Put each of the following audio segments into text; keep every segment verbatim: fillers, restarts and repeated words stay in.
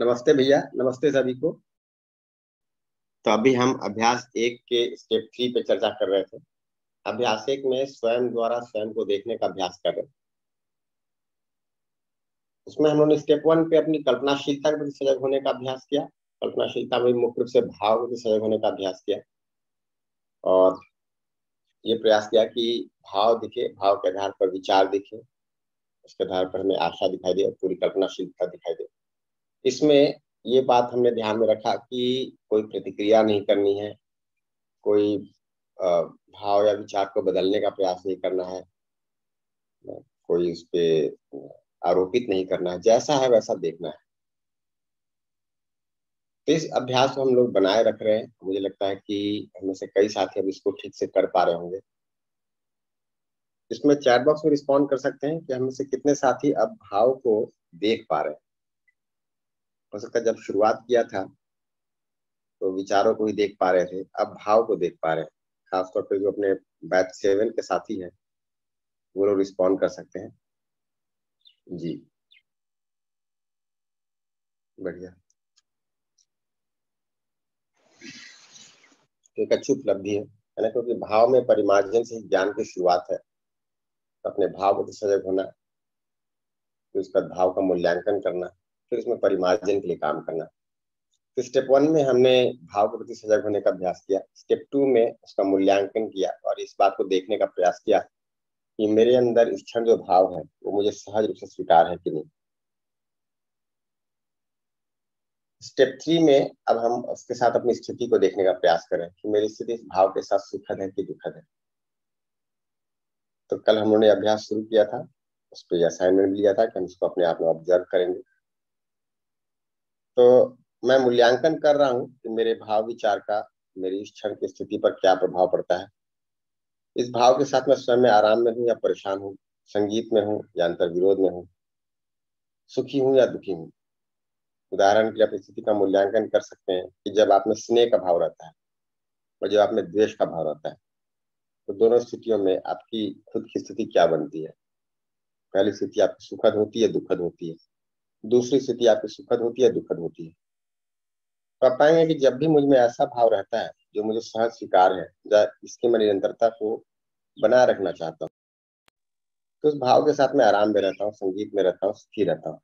नमस्ते भैया, नमस्ते सभी को। तो अभी हम अभ्यास एक के स्टेप थ्री पे चर्चा कर रहे थे। अभ्यास एक में स्वयं द्वारा स्वयं को देखने का अभ्यास कर रहे थे। उसमें हम लोगों ने स्टेप वन पे अपनी कल्पनाशीलता के प्रति सजग होने का अभ्यास किया। कल्पनाशीलता में मुख्य रूप से भाव के प्रति सजग होने का अभ्यास किया और ये प्रयास किया कि भाव दिखे, भाव के आधार पर विचार दिखे, उसके आधार पर हमें आशा दिखाई दे, पूरी कल्पनाशीलता दिखाई दे। इसमें ये बात हमने ध्यान में रखा कि कोई प्रतिक्रिया नहीं करनी है, कोई भाव या विचार को बदलने का प्रयास नहीं करना है, कोई उस पर आरोपित नहीं करना है, जैसा है वैसा देखना है। तो इस अभ्यास को हम लोग बनाए रख रहे हैं। मुझे लगता है कि हमें से कई साथी अब इसको ठीक से कर पा रहे होंगे। इसमें चैट बॉक्स में रिस्पॉन्ड कर सकते हैं कि हमें से कितने साथी अब भाव को देख पा रहे हैं। हो सकता है जब शुरुआत किया था तो विचारों को ही देख पा रहे थे, अब भाव को देख पा रहे हैं। खासतौर पर जो अपने बैच सेवन के साथी हैं वो लोग रिस्पॉन्ड कर सकते हैं। जी बढ़िया, एक अच्छी उपलब्धि है ना, क्योंकि भाव में परिमार्जन से ज्ञान की शुरुआत है। अपने भाव को सजग होना, फिर उसका भाव का मूल्यांकन करना, फिर उसमें परिमार्जन के लिए काम करना। तो स्टेप वन में हमने भाव के प्रति सजग होने का अभ्यास किया। स्टेप टू में उसका मूल्यांकन किया और इस बात को देखने का प्रयास किया कि मेरे अंदर इस क्षण जो भाव है वो मुझे सहज रूप से स्वीकार है कि नहीं। स्टेप थ्री में अब हम उसके साथ अपनी स्थिति को देखने का प्रयास करें कि मेरी स्थिति इस भाव के साथ सुखद है कि दुखद है। तो कल हम लोगों ने अभ्यास शुरू किया था, उस पर असाइनमेंट लिया था कि हम उसको अपने आप में ऑब्जर्व करेंगे। तो मैं मूल्यांकन कर रहा हूँ कि मेरे भाव विचार का मेरी इस क्षण की स्थिति पर क्या प्रभाव पड़ता है। इस भाव के साथ मैं स्वयं में आराम में हूँ या परेशान हूँ, संगीत में हूँ या अंतर विरोध में हूँ, सुखी हूँ या दुखी हूँ। उदाहरण के लिए अपनी स्थिति का मूल्यांकन कर सकते हैं कि जब आप में स्नेह का भाव रहता है और जब आप में द्वेष का भाव रहता है तो दोनों स्थितियों में आपकी खुद की स्थिति क्या बनती है। पहली स्थिति आपकी सुखद होती है, दुखद होती है। दूसरी स्थिति आपकी सुखद होती है, दुखद होती है। तो आप पाएंगे कि जब भी मुझ में ऐसा भाव रहता है जो मुझे सहज स्वीकार है, इसकी मैं निरंतरता को बना रखना चाहता हूँ, तो उस भाव के साथ मैं आराम में रहता हूँ, संगीत में रहता हूँ, सुखी रहता हूँ।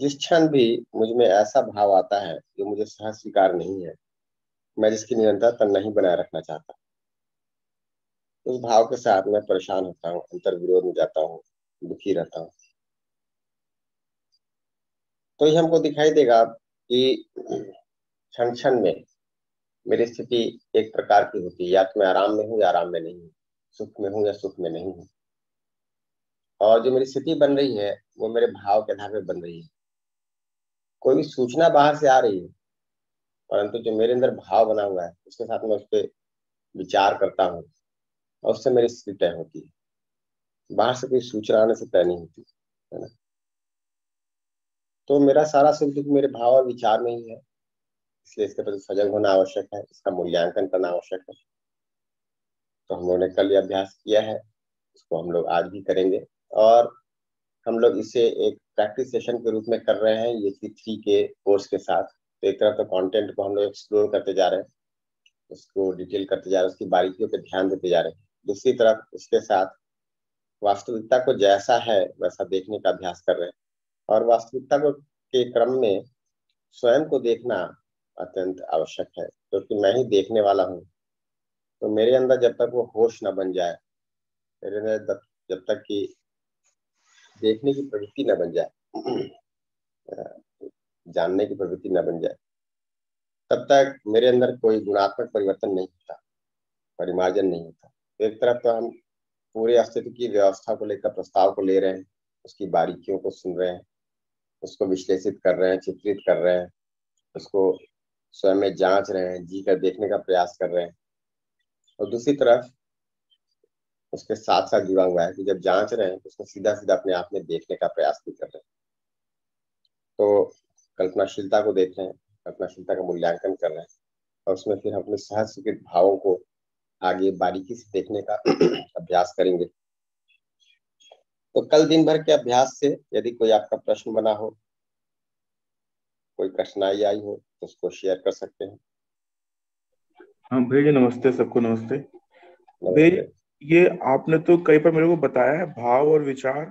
जिस क्षण भी मुझ में ऐसा भाव आता है जो मुझे सहज स्वीकार नहीं है, मैं जिसकी निरंतरता नहीं बनाए रखना चाहता, उस भाव के साथ मैं परेशान होता हूँ, अंतर विरोध में जाता हूँ, दुखी रहता हूँ। तो ये हमको दिखाई देगा कि क्षण क्षण में मेरी स्थिति एक प्रकार की होती है, या तो मैं आराम में हूँ या आराम में नहीं हूँ, सुख में हूँ या सुख में नहीं हूँ। और जो मेरी स्थिति बन रही है वो मेरे भाव के आधार पर बन रही है। कोई भी सूचना बाहर से आ रही है, परंतु जो मेरे अंदर भाव बना हुआ है उसके साथ मैं उस पर विचार करता हूँ और उससे मेरी स्थिति तय होती है। बाहर से कोई सूचना आने से तय नहीं होती है ना। तो मेरा सारा सुख दुख मेरे भाव और विचार में ही है, इसलिए इसके प्रति सजग होना आवश्यक है, इसका मूल्यांकन करना आवश्यक है। तो हम लोगों ने कल ये अभ्यास किया है, इसको हम लोग आज भी करेंगे और हम लोग इसे एक प्रैक्टिस सेशन के रूप में कर रहे हैं ये थ्री के कोर्स के साथ। तो एक तरफ तो कॉन्टेंट को हम लोग एक्सप्लोर करते जा रहे हैं, उसको डिटेल करते जा रहे हैं, उसकी बारीकियों पर ध्यान देते जा रहे हैं। दूसरी तरफ उसके साथ वास्तविकता को जैसा है वैसा देखने का अभ्यास कर रहे हैं और वास्तविकता के क्रम में स्वयं को देखना अत्यंत आवश्यक है, क्योंकि मैं ही देखने वाला हूँ। तो मेरे अंदर जब तक वो होश न बन जाए, मेरे अंदर जब तक कि देखने की प्रवृत्ति न बन जाए, जानने की प्रवृत्ति न बन जाए, तब तक मेरे अंदर कोई गुणात्मक परिवर्तन नहीं होता, परिमार्जन नहीं होता। एक तरफ तो हम पूरे अस्तित्व की व्यवस्था को लेकर प्रस्ताव को ले रहे हैं, उसकी बारीकियों को सुन रहे हैं, उसको विश्लेषित कर रहे हैं, चित्रित कर रहे हैं, उसको स्वयं में जांच रहे हैं, जी कर देखने का प्रयास कर रहे हैं। और दूसरी तरफ उसके साथ साथ जुड़ा हुआ है कि जब जांच रहे हैं तो उसको सीधा सीधा अपने आप में देखने का प्रयास भी कर रहे हैं। तो कल्पनाशीलता को देख रहे हैं, कल्पनाशीलता का मूल्यांकन कर रहे हैं और उसमें फिर अपने सहज स्वीकृत भावों को आगे बारीकी से देखने का अभ्यास करेंगे। तो कल दिन भर के अभ्यास से यदि कोई आपका प्रश्न बना हो कोई कठिनाई आई हो तो उसको शेयर कर सकते हैं। हाँ भैया नमस्ते, सबको नमस्ते। भैया ये आपने तो कई बार मेरे को बताया है भाव और विचार,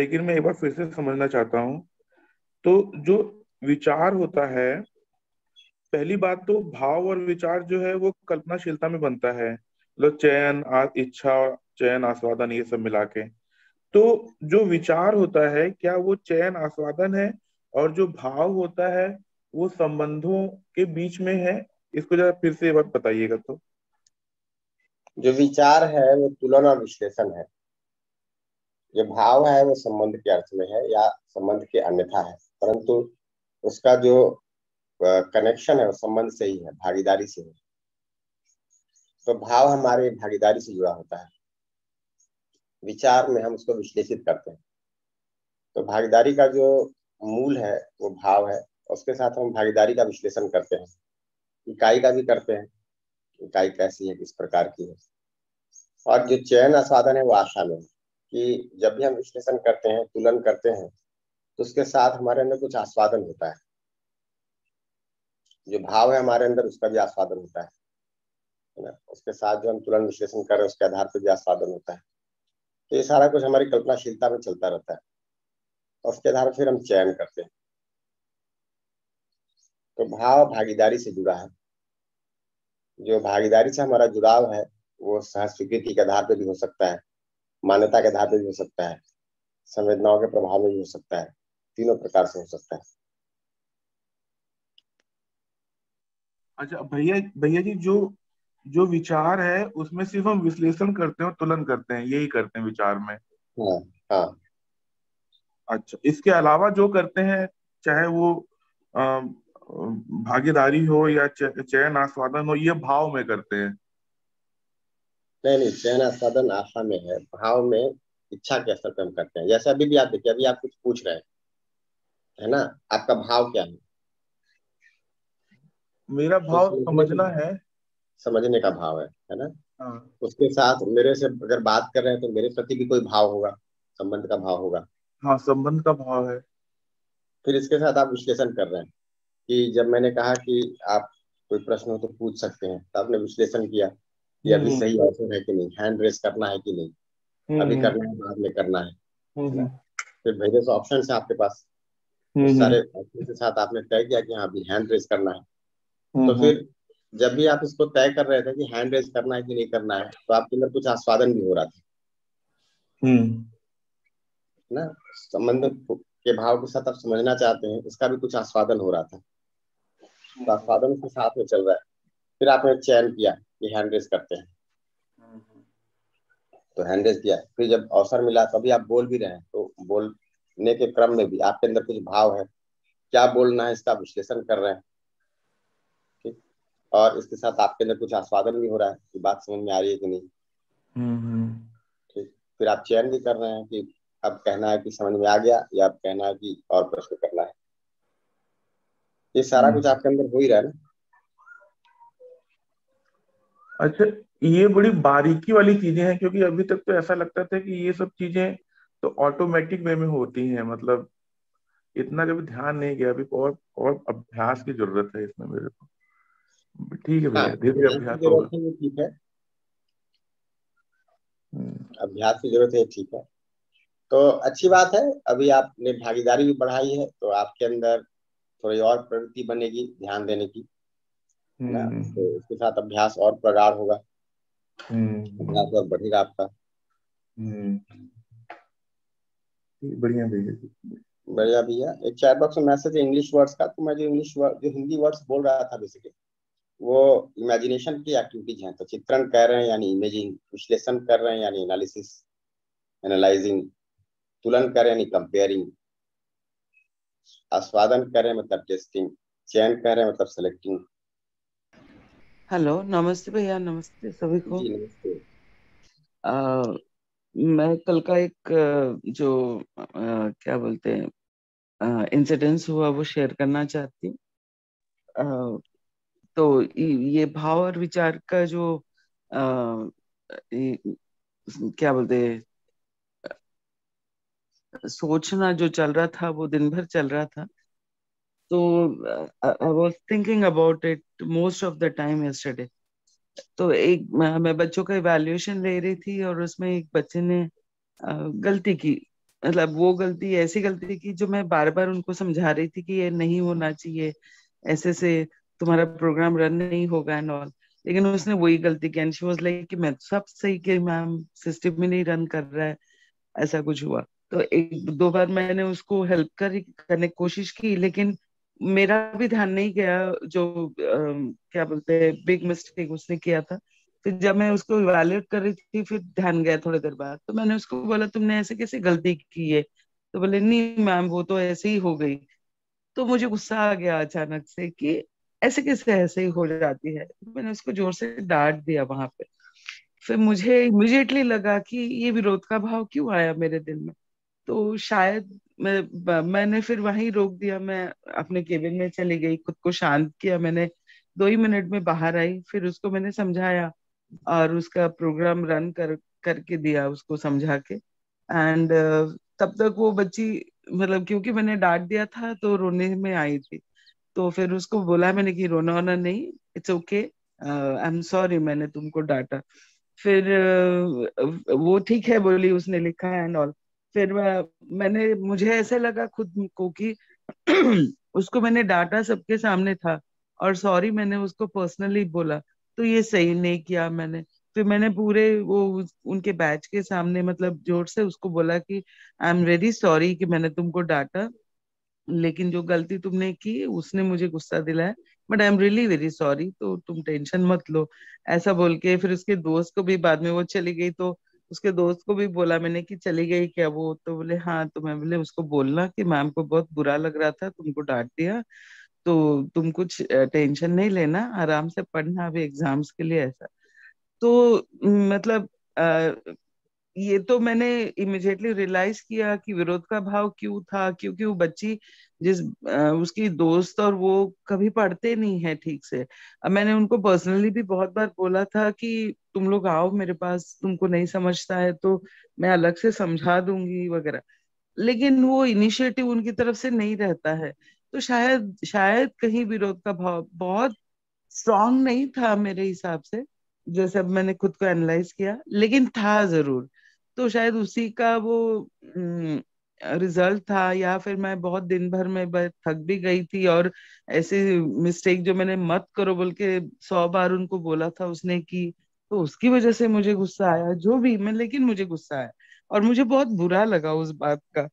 लेकिन मैं एक बार फिर से समझना चाहता हूँ। तो जो विचार होता है, पहली बात तो भाव और विचार जो है वो कल्पनाशीलता में बनता है, मतलब चयन, इच्छा, चयन, आस्वादन, ये सब मिला के। तो जो विचार होता है क्या वो चयन आस्वादन है, और जो भाव होता है वो संबंधों के बीच में है? इसको जरा फिर से बात बताइएगा। तो जो विचार है वो तुलना और विश्लेषण है, जो भाव है वो संबंध के अर्थ में है या संबंध के अन्यथा है, परंतु उसका जो कनेक्शन है वो संबंध से ही है, भागीदारी से है। तो भाव हमारे भागीदारी से जुड़ा होता है, विचार में हम उसको विश्लेषित करते हैं। तो भागीदारी का जो मूल है वो भाव है, उसके साथ हम भागीदारी का विश्लेषण करते हैं, इकाई का भी करते हैं, इकाई कैसी है, किस प्रकार की है। और जो चयन आस्वादन है वो आशा में है कि जब भी हम विश्लेषण करते हैं, तुलन करते हैं, तो उसके साथ हमारे अंदर कुछ आस्वादन होता है। जो भाव है हमारे अंदर उसका भी आस्वादन होता है ना, उसके साथ जो हम तुलन विश्लेषण कर रहे हैं उसके आधार पर भी आस्वादन होता है। तो ये सारा कुछ हमारी कल्पनाशीलता में चलता रहता है, और उसके आधार पर फिर हम चयन करते हैं। तो भाव भागीदारी से जुड़ा है, जो भागीदारी से हमारा जुड़ाव है वो सह स्वीकृति के आधार पर भी हो सकता है, मान्यता के आधार पर भी हो सकता है, संवेदनाओं के प्रभाव में भी हो सकता है, तीनों प्रकार से हो सकता है। अच्छा भैया भैया जी, जो जो विचार है उसमें सिर्फ हम विश्लेषण करते हैं और तुलन करते हैं, यही करते हैं विचार में। हाँ, हाँ। अच्छा, इसके अलावा जो करते हैं चाहे वो आ, भागीदारी हो या चयन आस्वादन हो, ये भाव में करते हैं? नहीं नहीं, चयन आस्वादन आशा में है, भाव में इच्छा के स्तर पर हम करते हैं। जैसे अभी भी आप देखिए, अभी आप कुछ पूछ रहे हैं है ना, आपका भाव क्या है? मेरा भाव समझना है, समझने का भाव है है ना। हाँ। उसके साथ मेरे से अगर बात कर रहे हैं तो मेरे प्रति भी कोई भाव होगा, संबंध का भाव होगा। हाँ, संबंध का भाव है। फिर इसके साथ आप विश्लेषण कर रहे हैं कि जब मैंने कहा कि आप कोई प्रश्न हो तो पूछ सकते हैं, तो आपने विश्लेषण किया कि अभी सही आंसर है कि नहीं, हैंड रेस करना है कि नहीं, अभी करना है बाद में करना है। फिर वेरियस ऑप्शन है आपके पास, सारे ऑप्शन के साथ आपने तय किया कि हाँ अभी हैंड रेस करना है। तो फिर जब भी आप इसको तय कर रहे थे कि हैंड रेस करना है कि नहीं करना है, तो आपके अंदर कुछ आस्वादन भी हो रहा था ना, संबंध के भाव के साथ आप समझना चाहते हैं, इसका भी कुछ आस्वादन हो रहा था, तो आस्वादन के साथ में चल रहा है। फिर आपने चयन किया कि हैंड रेस करते हैं, तो हैंड रेस किया। फिर जब अवसर मिला तभी आप बोल भी रहे हैं, तो बोलने के क्रम में भी आपके अंदर कुछ भाव है, क्या बोलना है इसका विश्लेषण कर रहे हैं, और इसके साथ आपके अंदर कुछ आस्वादन भी हो रहा है कि बात समझ में आ रही है कि नहीं। ठीक, फिर आप चयन भी कर रहे हैं कि अब कहना है कि समझ में आ गया, या अब कहना है कि और प्रश्न करना है। ये सारा कुछ आपके अंदर हो ही रहा है ना। अच्छा, ये बड़ी बारीकी वाली चीजें हैं, क्योंकि अभी तक तो ऐसा लगता था कि ये सब चीजें तो ऑटोमेटिक वे में होती हैं, मतलब इतना कभी ध्यान नहीं गया। अभी और और अभ्यास की जरूरत है इसमें मेरे को। ठीक है भैया, धीरे धीरे अभ्यास होगा। ठीक है, अभ्यास की जरूरत है। ठीक है, तो अच्छी बात है, अभी आपने भागीदारी भी बढ़ाई है तो आपके अंदर थोड़ी और प्रवृत्ति बनेगी ध्यान देने की, ना? तो इसके साथ अभ्यास और प्रगाढ़ होगा, अभ्यास और बढ़ेगा आपका। बढ़िया भैया, बढ़िया भैया। एक चैट बॉक्स में मैसेज है इंग्लिश वर्ड्स का, तो मैं जो इंग्लिश वर्ड, जो हिंदी वर्ड्स बोल रहा था बेसिकली, वो इमेजिनेशन की एक्टिविटीज हैं। तो चित्रण कह रहे हैं यानी इमेजिंग, विश्लेषण कर रहे हैं यानी एनालिसिस, एनालाइजिंग, तुलन कर रहे हैं यानी कंपेयरिंग, आस्वादन कर रहे हैं मतलब टेस्टिंग, चयन कर रहे हैं मतलब सेलेक्टिंग। हेलो नमस्ते भैया, नमस्ते सभी को। जी नमस्ते। आ, मैं कल का एक जो आ, क्या बोलते हैं इंसिडेंस हुआ वो शेयर करना चाहती हूँ। तो ये भाव और विचार का जो आ, क्या बोलते हैं सोचना जो चल रहा था वो दिन भर चल रहा था। So uh, I was thinking about it most of the time yesterday. तो एक मैं बच्चों का इवैल्यूएशन ले रही थी और उसमें एक बच्चे ने गलती की, मतलब वो गलती ऐसी गलती की जो मैं बार बार उनको समझा रही थी कि ये नहीं होना चाहिए, ऐसे से तुम्हारा प्रोग्राम रन नहीं होगा एंड ऑल, लेकिन उसने वही गलती की एंड शी वाज लाइक कि मैं सब सही कि मैम सिस्टम में नहीं रन कर रहा है, ऐसा कुछ हुआ। तो एक दो बार मैंने उसको हेल्प कर करने की कोशिश की, लेकिन मेरा भी ध्यान नहीं गया जो uh, क्या बोलते हैं बिग मिस्टेक उसने किया था। फिर जब मैं उसको इवैल्यूएट कर रही थी फिर ध्यान गया थोड़ी देर बाद, तो मैंने उसको बोला तुमने ऐसे कैसे गलती की है, तो बोले नहीं मैम वो तो ऐसे ही हो गई। तो मुझे गुस्सा आ गया अचानक से कि ऐसे कैसे ऐसे ही हो जाती है, तो मैंने उसको जोर से डांट दिया वहां पे। फिर मुझे इमीडिएटली लगा कि ये विरोध का भाव क्यों आया मेरे दिल में, तो शायद मैं, मैंने फिर वहीं रोक दिया। मैं अपने केबिन में चली गई, खुद को शांत किया, मैंने दो ही मिनट में बाहर आई, फिर उसको मैंने समझाया और उसका प्रोग्राम रन कर करके दिया उसको समझा के। एंड uh, तब तक वो बच्ची, मतलब क्योंकि मैंने डांट दिया था तो रोने में आई थी, तो फिर उसको बोला मैंने कि रोना होना नहीं, it's okay, I am sorry मैंने तुमको डांटा। फिर uh, वो ठीक है बोली, उसने लिखा एंड ऑल। फिर मैंने, मुझे ऐसे लगा खुद को कि उसको मैंने डांटा, सबके सामने था और सॉरी मैंने उसको पर्सनली बोला, तो ये सही नहीं किया मैंने। फिर मैंने पूरे वो उनके बैच के सामने, मतलब जोर से उसको बोला कि आई एम वेरी सॉरी कि मैंने तुमको डांटा, लेकिन जो गलती तुमने की उसने मुझे गुस्सा दिलाया, but I am really very sorry, तो तुम टेंशन मत लो, ऐसा बोल के। फिर उसके दोस्त को भी, बाद में वो चली गई तो उसके दोस्त को भी बोला मैंने कि चली गई क्या वो, तो बोले हाँ। तो मैं बोले उसको बोलना कि मैम को बहुत बुरा लग रहा था, तुमको डांट दिया, तो तुम कुछ टेंशन नहीं लेना, आराम से पढ़ना अभी एग्जाम्स के लिए, ऐसा। तो मतलब आ, ये तो मैंने इमिजिएटली रियलाइज किया कि विरोध का भाव क्यों था, क्योंकि वो बच्ची जिस आ, उसकी दोस्त और वो कभी पढ़ते नहीं है ठीक से। अब मैंने उनको पर्सनली भी बहुत बार बोला था कि तुम लोग आओ मेरे पास, तुमको नहीं समझता है तो मैं अलग से समझा दूंगी वगैरह, लेकिन वो इनिशिएटिव उनकी तरफ से नहीं रहता है। तो शायद शायद कहीं विरोध का भाव बहुत स्ट्रांग नहीं था मेरे हिसाब से, जैसे अब मैंने खुद को एनालाइज किया, लेकिन था जरूर। तो शायद उसी का वो रिजल्ट था, या फिर मैं बहुत दिन भर में थक भी गई थी और ऐसे मिस्टेक जो मैंने मत करो बोल के सौ बार उनको बोला था उसने की, तो उसकी वजह से मुझे गुस्सा आया, जो भी मैं, लेकिन मुझे गुस्सा आया और मुझे बहुत बुरा लगा उस बात का।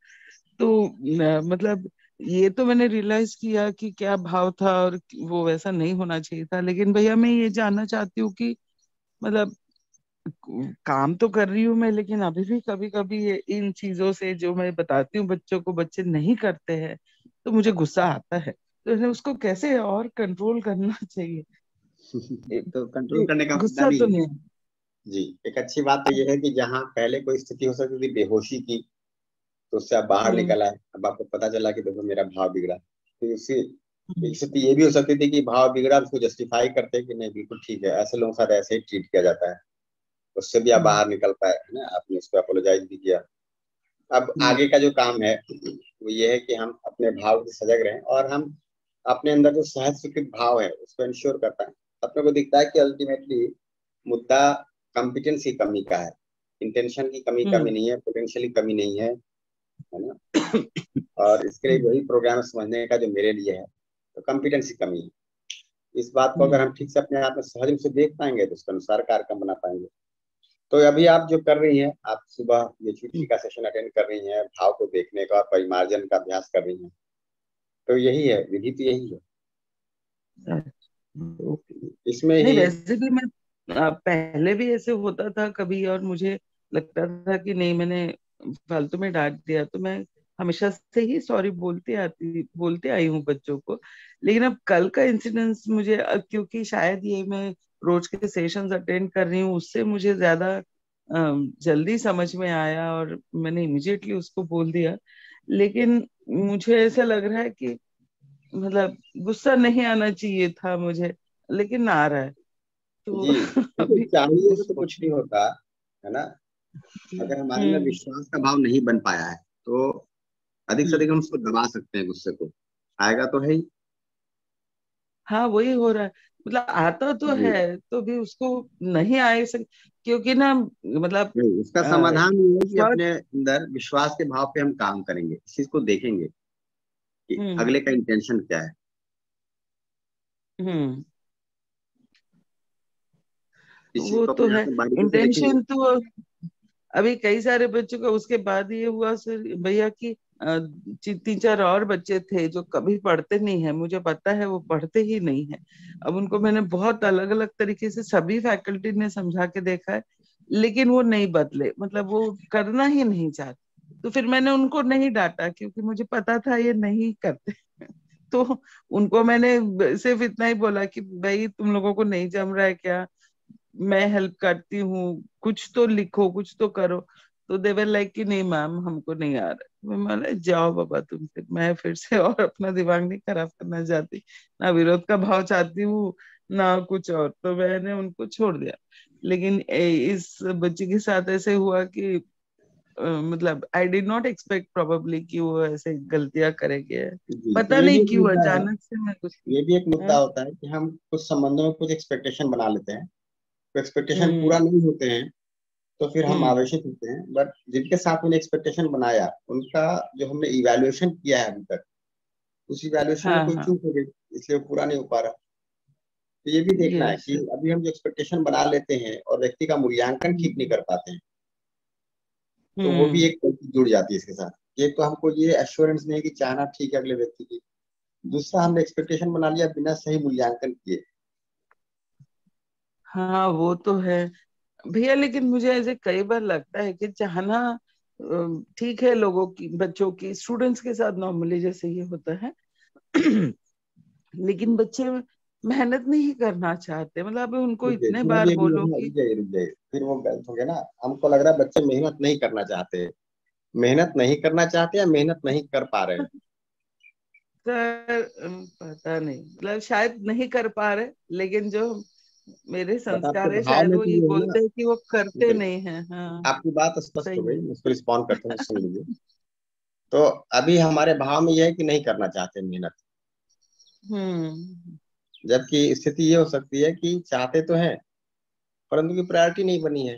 तो न, मतलब ये तो मैंने रियलाइज किया कि क्या भाव था और वो वैसा नहीं होना चाहिए था। लेकिन भैया मैं ये जानना चाहती हूँ कि मतलब काम तो कर रही हूँ मैं, लेकिन अभी भी कभी कभी इन चीजों से जो मैं बताती हूँ बच्चों को, बच्चे नहीं करते हैं, तो मुझे गुस्सा आता है। तो उसको कैसे और कंट्रोल करना चाहिए? तो कंट्रोल करने का गुस्सा तो नहीं जी, एक अच्छी बात तो ये है कि जहाँ पहले कोई स्थिति हो सकती थी बेहोशी की, तो उससे आप बाहर निकल आए, अब आपको पता चला कि देखो मेरा भाव बिगड़ा, तो उससे स्थिति ये भी हो सकती थी कि भाव बिगड़ा उसको जस्टिफाई करते कि नहीं बिल्कुल ठीक है, ऐसे लोगों के साथ ऐसे ही ट्रीट किया जाता है, उससे भी आप बाहर निकल पाए, है ना, आपने उसको अपोलोजाइज भी किया। अब आगे का जो काम है वो ये है कि हम अपने भाव से सजग रहें और हम अपने अंदर जो सहज स्वीकृत भाव है उसको इंश्योर करता है। अपने को दिखता है कि अल्टीमेटली मुद्दा कॉम्पिटेंस की कमी का है, इंटेंशन की कमी कमी नहीं है, पोटेंशियल की कमी नहीं है, है ना। और इसके लिए वही प्रोग्राम समझने का जो मेरे लिए है, तो कॉम्पिटेंस की कमी है। इस बात को अगर हम ठीक से अपने आप में सहज रूप से देख पाएंगे तो उसके अनुसार कार्यक्रम बना पाएंगे। तो अभी आप जो कर रही हैं, आप सुबह ये छुट्टी का सेशन अटेंड कर रही हैं, भाव को देखने का और परिमार्जन का अभ्यास कर रही हैं, तो यही है विधि, तो यही है। तो इसमें ही वैसे भी मैं पहले भी ऐसे होता था कभी और मुझे लगता था कि नहीं मैंने फालतू में डांट दिया, तो मैं हमेशा से ही सॉरी बोलते आती बोलते आई हूँ बच्चों को। लेकिन अब कल का इंसिडेंस मुझे, क्योंकि शायद ये मैं रोज के सेशंस अटेंड कर रही हूँ, उससे मुझे ज्यादा जल्दी समझ में आया और मैंने इमीडिएटली उसको बोल दिया। लेकिन मुझे ऐसा लग रहा है कि मतलब गुस्सा नहीं आना चाहिए था मुझे, लेकिन आ रहा है। तो अभी चाहिए तो कुछ नहीं होता, है ना। अगर हमारे में विश्वास का भाव नहीं बन पाया है तो अधिक से अधिक हम उसको दबा सकते हैं, गुस्से को। आएगा तो है ही। हाँ वही हो रहा है, मतलब आता तो है तो भी उसको नहीं आए सक, क्योंकि ना मतलब इसका समाधान ये है कि अपने अंदर विश्वास के भाव पे हम काम करेंगे, इस चीज को देखेंगे कि अगले का इंटेंशन क्या है। हम्म वो तो है इंटेंशन। तो अभी कई सारे बच्चों का उसके बाद ये हुआ सर भैया कि तीन चार और बच्चे थे जो कभी पढ़ते नहीं है, मुझे पता है वो पढ़ते ही नहीं है। अब उनको मैंने बहुत अलग अलग तरीके से सभी फैकल्टी ने समझा के देखा है, लेकिन वो नहीं बदले, मतलब वो करना ही नहीं चाहते। तो फिर मैंने उनको नहीं डांटा क्योंकि मुझे पता था ये नहीं करते। तो उनको मैंने सिर्फ इतना ही बोला कि भाई तुम लोगों को नहीं जम रहा है क्या, मैं हेल्प करती हूँ, कुछ तो लिखो कुछ तो करो। तो देवर लाइक कि नहीं मैम हमको नहीं आ रहा। मैं बोला जाओ बाबा तुम फिर, मैं फिर से और अपना दिमाग नहीं खराब करना चाहती, ना विरोध का भाव चाहती हूँ ना कुछ और। तो मैंने उनको छोड़ दिया। लेकिन इस बच्चे के साथ ऐसे हुआ कि Uh, मतलब I did not expect probably कि वो ऐसे गलतियां करेंगे, पता नहीं क्यों अचानक से मैं कुछ। ये भी एक मुद्दा होता है कि हम कुछ संबंधों में कुछ एक्सपेक्टेशन बना लेते हैं, तो एक्सपेक्टेशन पूरा नहीं होते हैं तो फिर हम आवेशित होते हैं। बट जिनके साथ मैंने एक्सपेक्टेशन बनाया उनका जो हमने इवैल्यूएशन किया है अभी तक, उस इवैल्यूएशन में कोई चूक हो गई इसलिए वो पूरा नहीं हो पा रहा। तो ये भी देखना है कि अभी हम जो एक्सपेक्टेशन बना लेते हैं और व्यक्ति का मूल्यांकन ठीक नहीं कर पाते हैं तो वो भी एक जुड़ जाती है इसके साथ। एक तो हमको ये एश्योरेंस नहीं कि चाहना ठीक है अगले व्यक्ति की, दूसरा हमने एक्सपेक्टेशन बना लिया बिना सही मूल्यांकन किए। हाँ वो तो है भैया, लेकिन मुझे ऐसे कई बार लगता है कि चाहना ठीक है लोगों की, बच्चों की, स्टूडेंट्स के साथ नॉर्मली जैसे ये होता है, लेकिन बच्चे मेहनत नहीं करना चाहते। मतलब उनको इतने बार बोलो कि फिर वो गलत हो गया ना। हमको लग रहा है बच्चे मेहनत नहीं करना चाहते, मेहनत नहीं करना चाहते या मेहनत नहीं कर पा रहे हैं सर, पता नहीं, मतलब शायद नहीं कर पा रहे, लेकिन जो मेरे संस्कार है शायद वो ये बोलते हैं कि वो करते नहीं है। हाँ। आपकी बात स्पष्ट हो गई, उसको रिस्पॉन्ड करते हैं, सुन लीजिए। तो अभी हमारे भाव में यह है कि नहीं करना चाहते मेहनत, हम्म जबकि स्थिति ये हो सकती है कि चाहते तो हैं परंतु की प्रायोरिटी नहीं बनी है।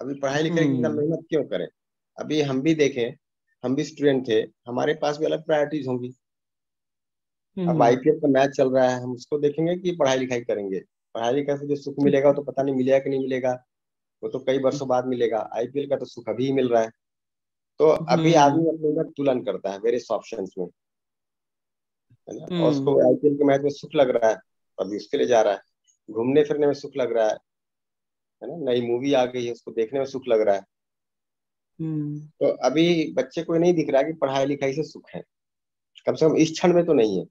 अभी पढ़ाई लिखाई की इतना मेहनत क्यों करें? अभी हम भी देखें, हम भी स्टूडेंट थे, हमारे पास भी अलग प्रायोरिटीज होंगी। अब आईपीएल का मैच चल रहा है, हम उसको देखेंगे कि पढ़ाई लिखाई करेंगे, पढ़ाई लिखाई से जो सुख मिलेगा तो पता नहीं मिलेगा कि नहीं मिलेगा, वो तो कई वर्षों बाद मिलेगा। आईपीएल का तो सुख अभी ही मिल रहा है। तो अभी आदमी अपने अंदर तुलन करता है वेरियस ऑप्शन में, और उसको आईपीएल के मैच में सुख लग रहा है अभी उसके लिए जा रहा है, घूमने फिरने में सुख लग रहा है है ना, नई मूवी आ गई है उसको देखने में सुख लग रहा है। तो अभी बच्चे को नहीं दिख रहा कि पढ़ाई लिखाई से सुख है, कम से कम इस क्षण में तो नहीं है।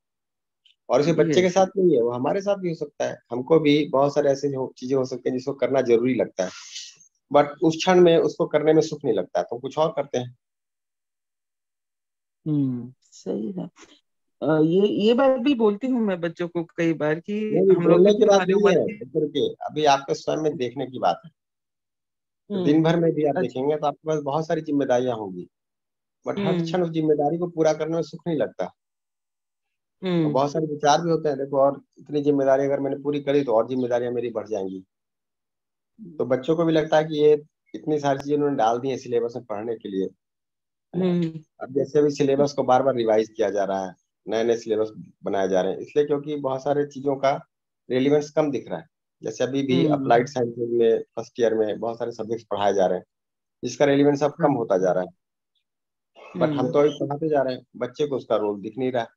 और इसे बच्चे के साथ नहीं है, वो हमारे साथ भी हो सकता है। हमको भी बहुत सारे ऐसे चीजें हो सकती है जिसको करना जरूरी लगता है, बट उस क्षण में उसको करने में सुख नहीं लगता तो कुछ और करते हैं। हम्म सही है। Uh, ये ये बात भी बोलती हूँ मैं बच्चों को कई बार कि हम लोग की बात नहीं है, अभी आपके स्वयं में देखने की बात है। तो दिन भर में भी आप अच्छा। देखेंगे तो आपके पास बहुत सारी जिम्मेदारियां होंगी, बट हर क्षण उस जिम्मेदारी को पूरा करने में सुख नहीं लगता। तो बहुत सारे विचार भी होते हैं, देखो और इतनी जिम्मेदारी अगर मैंने पूरी करी तो और जिम्मेदारियां मेरी बढ़ जाएंगी। तो बच्चों को भी लगता है कि ये इतनी सारी चीजें उन्होंने डाल दी है सिलेबस में पढ़ने के लिए। अब जैसे भी सिलेबस को बार बार रिवाइज किया जा रहा है, नए नए सिलेबस बनाए जा रहे हैं, इसलिए क्योंकि बहुत सारे चीजों का रेलिवेंस कम दिख रहा है। जैसे अभी भी अप्लाइड साइंस में फर्स्ट ईयर में बहुत सारे सब्जेक्ट्स पढ़ाए जा रहे हैं जिसका रेलिवेंस अब कम होता जा रहा है, बट हम तो अभी पढ़ाते जा रहे हैं, बच्चे को उसका रोल दिख नहीं रहा।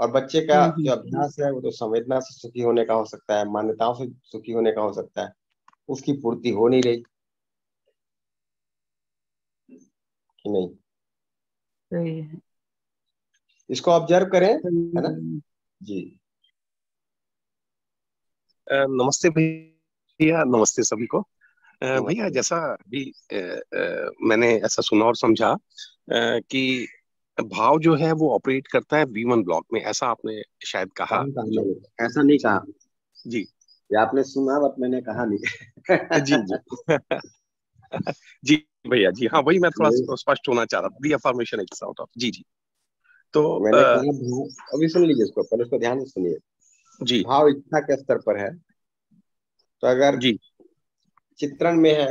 और बच्चे का जो अभ्यास है वो तो संवेदना से सुखी होने का हो सकता है, मान्यताओं से सुखी होने का हो सकता है, उसकी पूर्ति हो नहीं रही कि नहीं। सही है, इसको ऑब्जर्व करें, है ना जी। नमस्ते भैया, नमस्ते सभी को। भैया जैसा भी मैंने ऐसा सुना और समझा कि भाव जो है वो ऑपरेट करता है बी वन ब्लॉक में, ऐसा आपने शायद कहा। ऐसा नहीं कहा जी, आपने सुना बट मैंने कहा नहीं। जी जी जी भैया जी, हाँ वही मैं थोड़ा स्पष्ट होना चाह रहा था, रीअफर्मेशन इट्स आउट ऑफ। जी जी तो मैंने कहा, अभी सुन लीजिए इसको, पहले इसको ध्यान से सुनिए जी। भाव इच्छा के स्तर पर है तो अगर जी चित्रण में है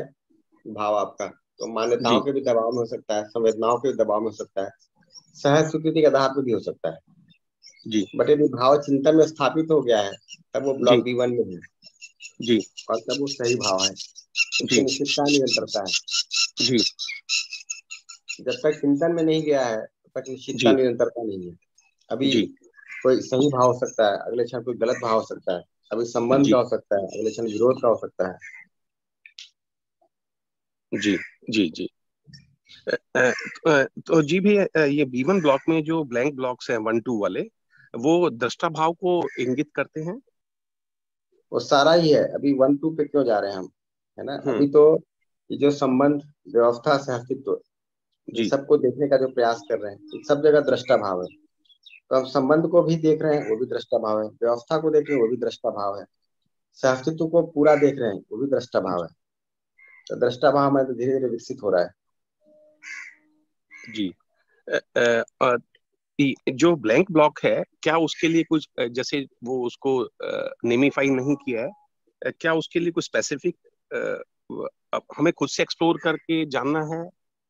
भाव आपका, तो मान्यताओं के भी दबाव में हो सकता है, संवेदनाओं के भी दबाव में हो सकता है, सहज स्वीकृति के आधार पर भी हो सकता है जी। बट यदि भाव चिंतन में स्थापित हो गया है तब वो ब्लॉक डी वन में है जी, और तब वो सही भाव है जी, निश्चितता निरंतरता है जी। जब तक चिंतन में नहीं गया है तब तक निश्चितता निरंतरता नहीं है। अभी कोई सही भाव हो सकता है, अगले क्षण कोई गलत भाव हो सकता है, अभी संबंध का हो सकता है, अगले क्षण विरोध का हो सकता है जी जी जी। तो जी भी ये बी वन ब्लॉक में जो ब्लैंक ब्लॉक्स हैं वन टू वाले, वो दृष्टा भाव को इंगित करते हैं। वो सारा ही है, अभी वन टू पे क्यों जा रहे हैं हम, है ना। अभी तो ये जो संबंध, व्यवस्था, सहअस्तित्व जी, सबको देखने का जो प्रयास कर रहे हैं, सब जगह दृष्टा भाव है। तो हम संबंध को भी देख रहे हैं, वो भी दृष्टा भाव है, व्यवस्था को देख रहे हैं, वो भी दृष्टा भाव है, सहअस्तित्व को पूरा देख रहे हैं, वो भी दृष्टा भाव है। तो दृष्टा भाव में तो धीरे धीरे विकसित हो रहा है जी। आ, आ, जो ब्लैंक ब्लॉक है, क्या उसके लिए कुछ, जैसे वो उसको नेमिफाई नहीं किया है, क्या उसके लिए कुछ स्पेसिफिक हमें खुद से एक्सप्लोर करके जानना है,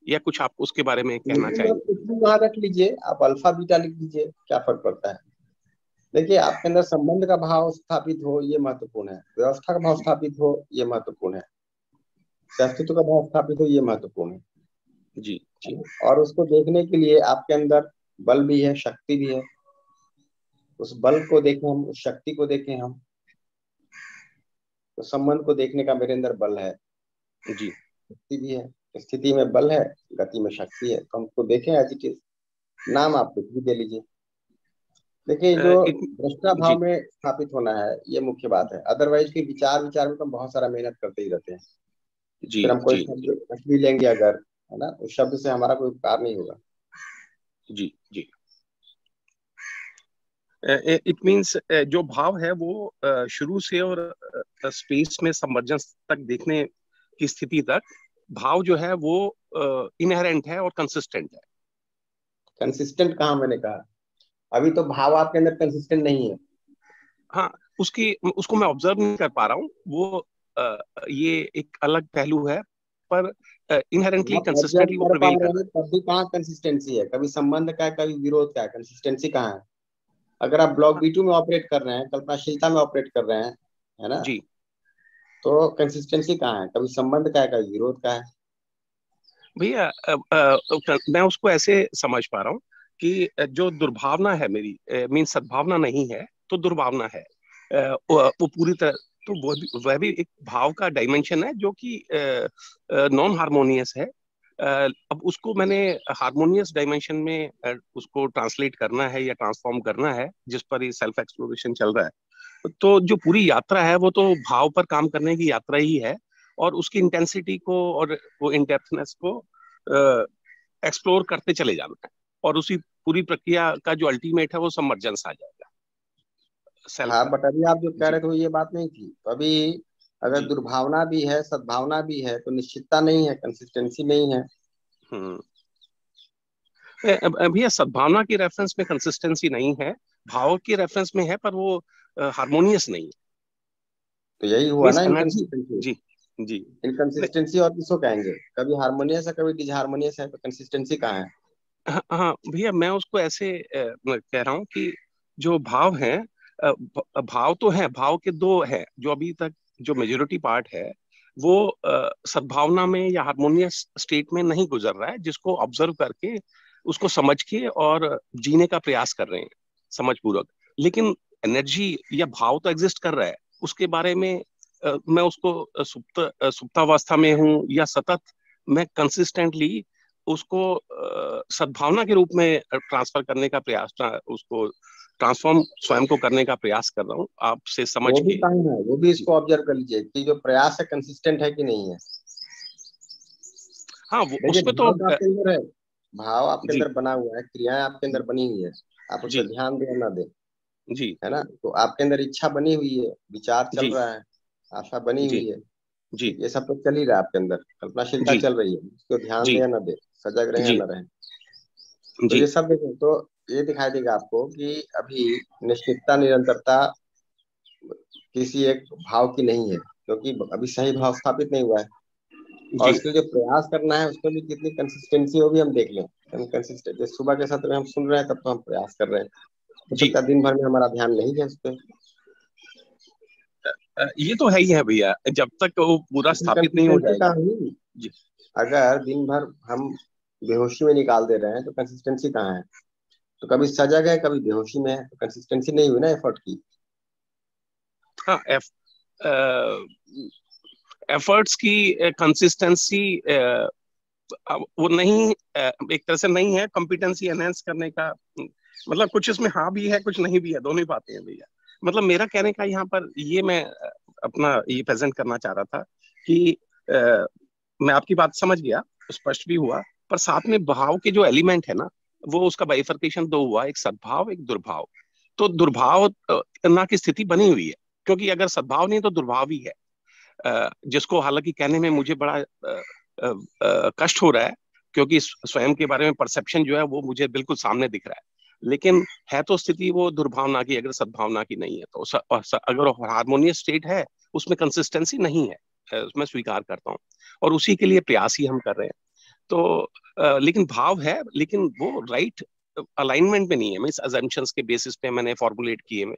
या कुछ आप उसके बारे में कहना चाहिए? आप रख लीजिए, आप अल्फा बीटा लिख लीजिए, क्या फर्क पड़ता है। देखिए, आपके अंदर संबंध का भाव स्थापित हो, ये महत्वपूर्ण है, व्यवस्था का भाव स्थापित हो, ये महत्वपूर्ण है, अस्तित्व का भाव स्थापित हो, ये महत्वपूर्ण है जी जी। और उसको देखने के लिए आपके अंदर बल भी है, शक्ति भी है। उस बल को देखें हम, उस शक्ति को देखें हम। तो संबंध को देखने का मेरे अंदर बल है जी, शक्ति भी है, स्थिति में बल है, गति में शक्ति है। तो हमको देखें, एज इट इज नाम आप कुछ भी दे लीजिए। देखिए, जो दृष्टा भाव में स्थापित होना है, ये मुख्य बात है। अदरवाइज के विचार विचार में तो हम बहुत सारा मेहनत करते ही रहते हैं जी, फिर हम कोई शब्द भी लेंगे अगर, है ना, उस शब्द से हमारा कोई उपकार नहीं होगा जी जी। इट मींस जो भाव है वो शुरू से और स्पेस में संवर्जन तक देखने की स्थिति तक भाव जो है वो इनहेरेंट है और कंसिस्टेंट है। कंसिस्टेंट कहाँ मैंने कहा, अभी तो भाव आपके अंदर कंसिस्टेंट नहीं है। हाँ, उसकी उसको मैं ऑब्जर्व नहीं कर पा रहा हूँ, वो Uh, ये एक अलग पहलू है, पर इनहेरेंटली कंसिस्टेंटली वो प्रिवेल कर रहा है। कभी कहाँ कंसिस्टेंसी है, कभी संबंध का है, कभी विरोध का है, कंसिस्टेंसी कहाँ है। अगर आप ब्लॉक बी टू में ऑपरेट कर रहे हैं, कल्पनाशीलता में ऑपरेट कर रहे हैं, है ना जी, तो कंसिस्टेंसी कहाँ है, कभी संबंध का है, कभी विरोध का है। भैया, मैं उसको ऐसे समझ पा रहा हूँ कि जो दुर्भावना है मेरी, मीन सद्भावना नहीं है तो दुर्भावना है, वो पूरी तरह, तो वो भी, वह भी एक भाव का डायमेंशन है जो कि नॉन हार्मोनियस है। आ, अब उसको मैंने हार्मोनियस डायमेंशन में आ, उसको ट्रांसलेट करना है या ट्रांसफॉर्म करना है, जिस पर ये सेल्फ एक्सप्लोरेशन चल रहा है। तो जो पूरी यात्रा है वो तो भाव पर काम करने की यात्रा ही है, और उसकी इंटेंसिटी को और वो इनडेप्थनेस को एक्सप्लोर करते चले जाना है, और उसी पूरी प्रक्रिया का जो अल्टीमेट है वो सबमर्जेंस आ जाएगा। हाँ, बट अभी आप जो कह रहे थे ये बात नहीं थी। तो अभी अगर दुर्भावना भी है, सद्भावना भी है, तो निश्चितता नहीं है, कंसिस्टेंसी नहीं है। हम्म, भैया, सद्भावना की रेफरेंस में कंसिस्टेंसी नहीं है, भाव की रेफरेंस में है, पर वो हार्मोनियस नहीं है। तो यही हुआ ना इनकंसिस्टेंसी जी जी। इनकंसिस्टेंसी और किसको कहेंगे, कभी हार्मोनियस है, कभी डिसहार्मोनियस है, तो कंसिस्टेंसी कहाँ है। हाँ भैया, मैं उसको ऐसे कह रहा हूँ कि जो भाव है, भाव तो है, भाव के दो है, जो अभी तक जो मेजोरिटी पार्ट है वो सद्भावना में या हार्मोनियस स्टेट में नहीं गुजर रहा है, जिसको ऑब्जर्व करके, उसको समझ के और जीने का प्रयास कर रहे हैं समझपूर्वक। लेकिन एनर्जी या भाव तो एग्जिस्ट कर रहा है, उसके बारे में आ, मैं उसको सुप्त सुप्तावस्था में हूँ या सतत, मैं कंसिस्टेंटली उसको आ, सद्भावना के रूप में ट्रांसफर करने का प्रयास, उसको ट्रांसफॉर्म स्वयं को करने का प्रयास कर रहा हूँ आपसे समझ के। वो भी टाइम है, वो भी इसको ऑब्जर्व कर लीजिए कि जो प्रयास है कंसिस्टेंट है कि नहीं है। हाँ, वो उसमें तो आपके अंदर है, भाव आपके अंदर बना हुआ है, क्रियाएं आपके अंदर बनी हुई है, आप उसे ध्यान दें ना दें जी, है ना। तो आपके अंदर इच्छा बनी हुई है, विचार चल रहा है, आशा बनी हुई है जी, ये सब तो चल ही रहा है आपके अंदर, कल्पनाशीलता चल रही है, उसको ध्यान दें ना दें, सजग रहे ना रहे, ये सब। तो ये दिखाई देगा आपको कि अभी निश्चितता निरंतरता किसी एक भाव की नहीं है, क्योंकि अभी सही भाव स्थापित नहीं हुआ है। और इसके जो प्रयास करना है उसमें भी कितनी कंसिस्टेंसी हो भी हम देख लें। हम कंसिस्टेंट सुबह के सत्र में हम सुन रहे हैं तब तो हम प्रयास कर रहे हैं, तो दिन भर में हमारा ध्यान नहीं है उस पर। ये तो है ही है भैया, जब तक वो पूरा स्थापित नहीं हो जाएगा। अगर दिन भर हम बेहोशी में निकाल दे रहे हैं तो कंसिस्टेंसी कहाँ है? तो कभी सजग है, कभी बेहोशी में है, तो कंसिस्टेंसी नहीं हुई ना एफर्ट की। हाँ, एफ, आ, एफर्ट्स की कंसिस्टेंसी वो नहीं, एक तरह से नहीं है। कॉम्पिटेंसी एनहांस करने का मतलब कुछ इसमें हाँ भी है, कुछ नहीं भी है, दोनों ही बातें हैं भैया। मतलब मेरा कहने का यहाँ पर ये मैं अपना ये प्रेजेंट करना चाह रहा था कि आ, मैं आपकी बात समझ गया, स्पष्ट भी हुआ, पर साथ में भाव के जो एलिमेंट है ना, वो उसका बाइफर्केशन दो हुआ, एक सद्भाव एक दुर्भाव। तो दुर्भाव ना की स्थिति बनी हुई है, क्योंकि अगर सद्भाव नहीं तो दुर्भाव ही है, जिसको हालांकि कहने में मुझे बड़ा कष्ट हो रहा है, क्योंकि स्वयं के बारे में परसेप्शन जो है वो मुझे बिल्कुल सामने दिख रहा है। लेकिन है तो स्थिति वो दुर्भावना की, अगर सद्भावना की नहीं है तो स, स, अगर हार्मोनियस स्टेट है उसमें कंसिस्टेंसी नहीं है, उसमें स्वीकार करता हूँ, और उसी के लिए प्रयास ही हम कर रहे हैं। तो आ, लेकिन भाव है, लेकिन वो राइट अलाइनमेंट में नहीं है। मीन्स अजम्पशंस के बेसिस पे मैंने फॉर्मुलेट किए में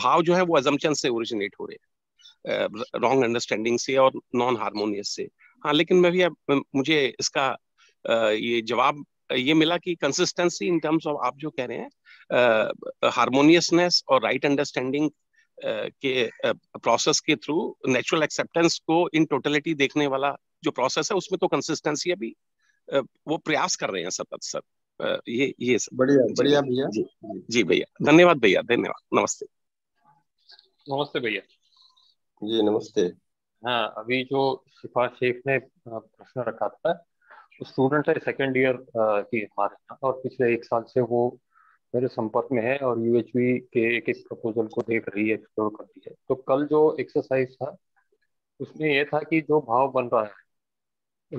भाव जो है वो अजम्पशन से ओरिजिनेट हो रहे हैं, रॉन्ग अंडरस्टैंडिंग से और नॉन हार्मोनियस से। हाँ, लेकिन मैं भी अब मुझे इसका आ, ये जवाब ये मिला कि कंसिस्टेंसी इन टर्म्स ऑफ आप जो कह रहे हैं हार्मोनियसनेस और राइट अंडरस्टैंडिंग के प्रोसेस के थ्रू नेचुरल एक्सेप्टेंस को इन टोटलिटी देखने वाला जो प्रोसेस है उसमें तो कंसिस्टेंसी अभी वो प्रयास कर रहे हैं सतत सर। ये ये बढ़िया बढ़िया भैया। जी जी भैया, धन्यवाद भैया, धन्यवाद। नमस्ते नमस्ते भैया जी, नमस्ते। हाँ, अभी जो शिफा शेख ने प्रश्न रखा था, स्टूडेंट है सेकेंड ईयर की हमारे, और पिछले एक साल से वो मेरे संपर्क में है और यूएचवी के एक एक प्रपोजल को देख रही है, एक्सप्लोर करती है। तो कल जो एक्सरसाइज था उसमें ये था कि जो भाव बन रहा है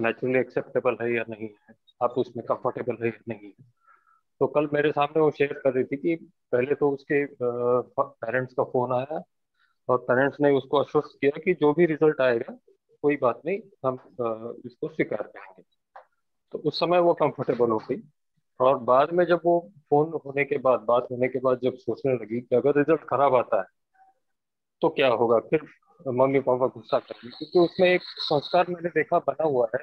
नेचुरली एक्सेप्टेबल है या नहीं है, आप उसमें कंफर्टेबल है या नहीं है। तो कल मेरे सामने वो शेयर कर रही थी कि पहले तो उसके पेरेंट्स का फोन आया और पेरेंट्स ने उसको आश्वस्त किया कि जो भी रिजल्ट आएगा कोई बात नहीं, हम इसको स्वीकार करेंगे। तो उस समय वो कंफर्टेबल हो गई, और बाद में जब वो फोन होने के बाद बात होने के बाद जब सोचने लगी कि अगर रिजल्ट खराब आता है तो क्या होगा, फिर मम्मी पापा गुस्सा करेंगे। क्योंकि उसमें एक संस्कार मैंने देखा बना हुआ है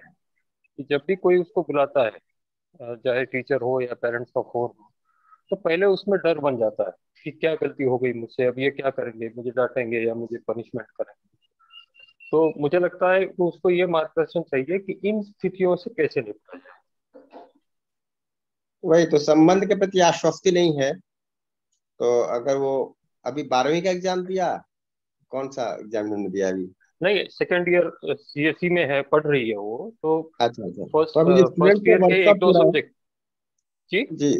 कि जब भी कोई उसको बुलाता है, चाहे टीचर हो या पेरेंट्स का फोन हो, तो पहले उसमें डर बन जाता है कि क्या गलती हो गई मुझसे, अब ये क्या करेंगे, मुझे डांटेंगे या मुझे पनिशमेंट करेंगे। तो मुझे लगता है कि उसको ये मार्गदर्शन चाहिए कि इन स्थितियों से कैसे निपटा जाए। वही तो, संबंध के प्रति आश्वस्ति नहीं है। तो अगर वो अभी बारहवीं का एग्जाम दिया, कौन सा एग्जाम उन्होंने दिया अभी? नहीं, सेकेंड ईयर सीएससी में है, पढ़ रही है वो। तो अच्छा अच्छा, फर्स्ट फर्स्ट ईयर के एक दो सब्जेक्ट। जी जी,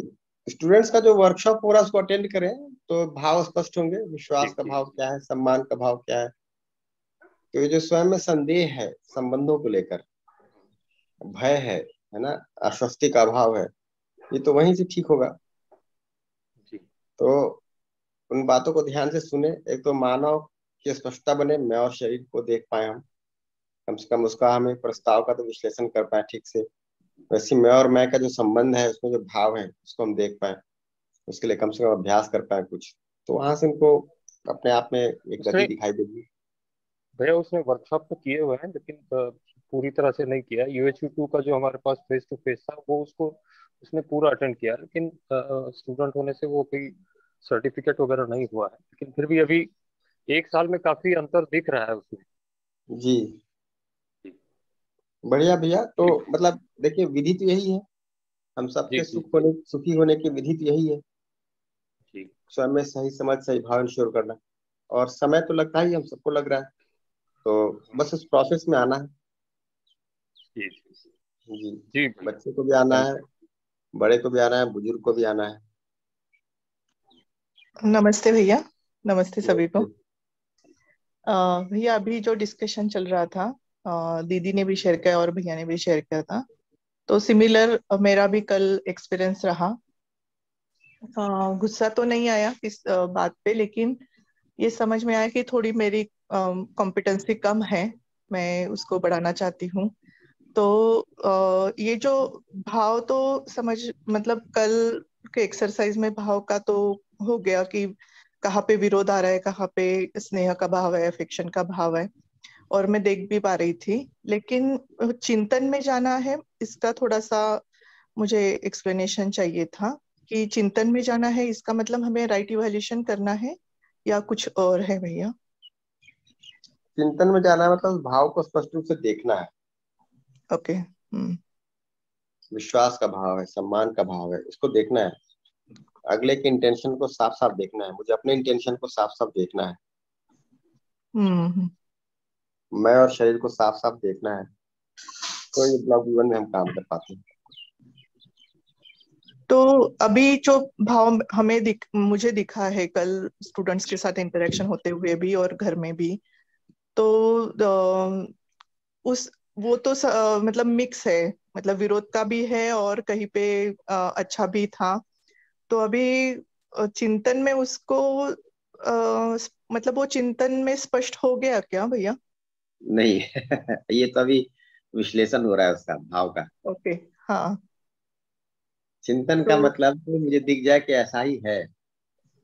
स्टूडेंट्स का जो वर्कशॉप हो रहा है उसको अटेंड करें तो भाव स्पष्ट होंगे, विश्वास का भाव क्या है, सम्मान का भाव क्या है। तो ये जो स्वयं में संदेह है, संबंधों को लेकर भय है, है ना, आश्वस्ति का अभाव है, ये तो वहीं से ठीक होगा। जी। तो उन बातों को ध्यान से सुने। एक तो मानव की स्पष्टता बने, मैं और शरीर को देख पाए हम, कम से कम उसका हमें प्रस्ताव का तो विश्लेषण कर पाए ठीक से। वैसे मैं और मैं का जो संबंध है उसमें जो भाव है उसको हम देख पाए, उसके लिए कम से कम अभ्यास कर पाए कुछ, तो वहां से उनको अपने आप में एक गति दिखाई देगी। भैया उसने वर्कशॉप तो किए हुए हैं लेकिन पूरी तरह से नहीं किया। यूएचवी टू का जो हमारे पास फेस टू फेस था वो उसको उसने पूरा अटेंड किया, लेकिन स्टूडेंट होने से वो कोई सर्टिफिकेट वगैरह नहीं हुआ है। लेकिन फिर भी अभी एक साल में काफी अंतर दिख रहा है उसमें। जी जी, बढ़िया भैया। तो मतलब देखिए, विधि तो यही है, हम सबके सुख होने सुखी होने की विधि तो यही है, स्वयं में सही समझ सही भाव इंश्योर करना। और समय तो लगता ही, हम सबको लग रहा है, तो बस उस प्रोसेस में आना है। जी जी जी, बच्चे को भी आना है, बड़े को भी आना है, बुजुर्ग को भी आना है। नमस्ते भैया, नमस्ते सभी को। भैया अभी जो डिस्कशन चल रहा था, आ, दीदी ने भी शेयर किया और भैया ने भी शेयर किया था, तो सिमिलर मेरा भी कल एक्सपीरियंस रहा। गुस्सा तो नहीं आया इस बात पे, लेकिन ये समझ में आया कि थोड़ी मेरी कॉम्पिटेंसी कम है, मैं उसको बढ़ाना चाहती हूँ। तो आ, ये जो भाव तो समझ मतलब कल के एक्सरसाइज में भाव का तो हो गया कि कहाँ पे विरोध आ रहा है, कहाँ पे स्नेह का भाव है, अफेक्शन का भाव है, और मैं देख भी पा रही थी। लेकिन चिंतन में जाना है, इसका थोड़ा सा मुझे एक्सप्लेनेशन चाहिए था कि चिंतन में जाना है इसका मतलब हमें राइट इवैल्यूएशन करना है या कुछ और है भैया? चिंतन में जाना मतलब भाव को स्पष्ट रूप से देखना है। Okay okay. hmm. विश्वास का भाव है, सम्मान का भाव है, इसको देखना है। अगले के इंटेंशन को साफ साफ देखना है, मुझे अपने इंटेंशन को साफ साफ देखना है। hmm. मैं और शरीर को साफ साफ देखना है, तो ये ब्लॉक जीवन में हम काम कर पाते हैं। तो अभी जो भाव हमें दिख, मुझे दिखा है कल स्टूडेंट्स के साथ इंटरेक्शन होते हुए भी और घर में भी, तो उस वो तो स, मतलब मिक्स है, मतलब विरोध का भी है और कहीं पे अच्छा भी था। तो अभी चिंतन में उसको आ, मतलब वो चिंतन में स्पष्ट हो गया क्या भैया? नहीं ये तो अभी विश्लेषण हो रहा है उसका, भाव का। ओके okay, हाँ। चिंतन तो, का मतलब तो मुझे दिख जाए कि ऐसा ही है,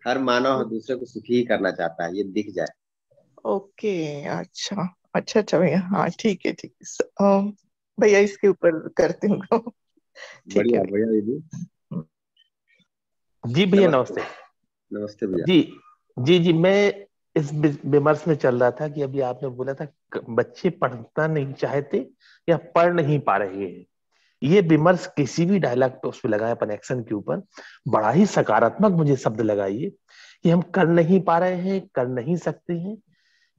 हर मानव दूसरे को सुखी ही करना चाहता है, ये दिख जाए। ओके okay, अच्छा अच्छा अच्छा भैया, हाँ ठीक है ठीक है भैया, इसके ऊपर करते हूँ। बढ़िया बढ़िया दीदी। जी भैया नमस्ते। नमस्ते भैया। जी जी जी मैं इस विमर्श में चल रहा था कि अभी आपने बोला था बच्चे पढ़ना नहीं चाहते या पढ़ नहीं पा रहे हैं, ये विमर्श किसी भी डायलॉग पे उसमें लगाया कनेक्शन के ऊपर, बड़ा ही सकारात्मक मुझे शब्द लगाइए कि हम कर नहीं पा रहे हैं, कर नहीं सकते हैं,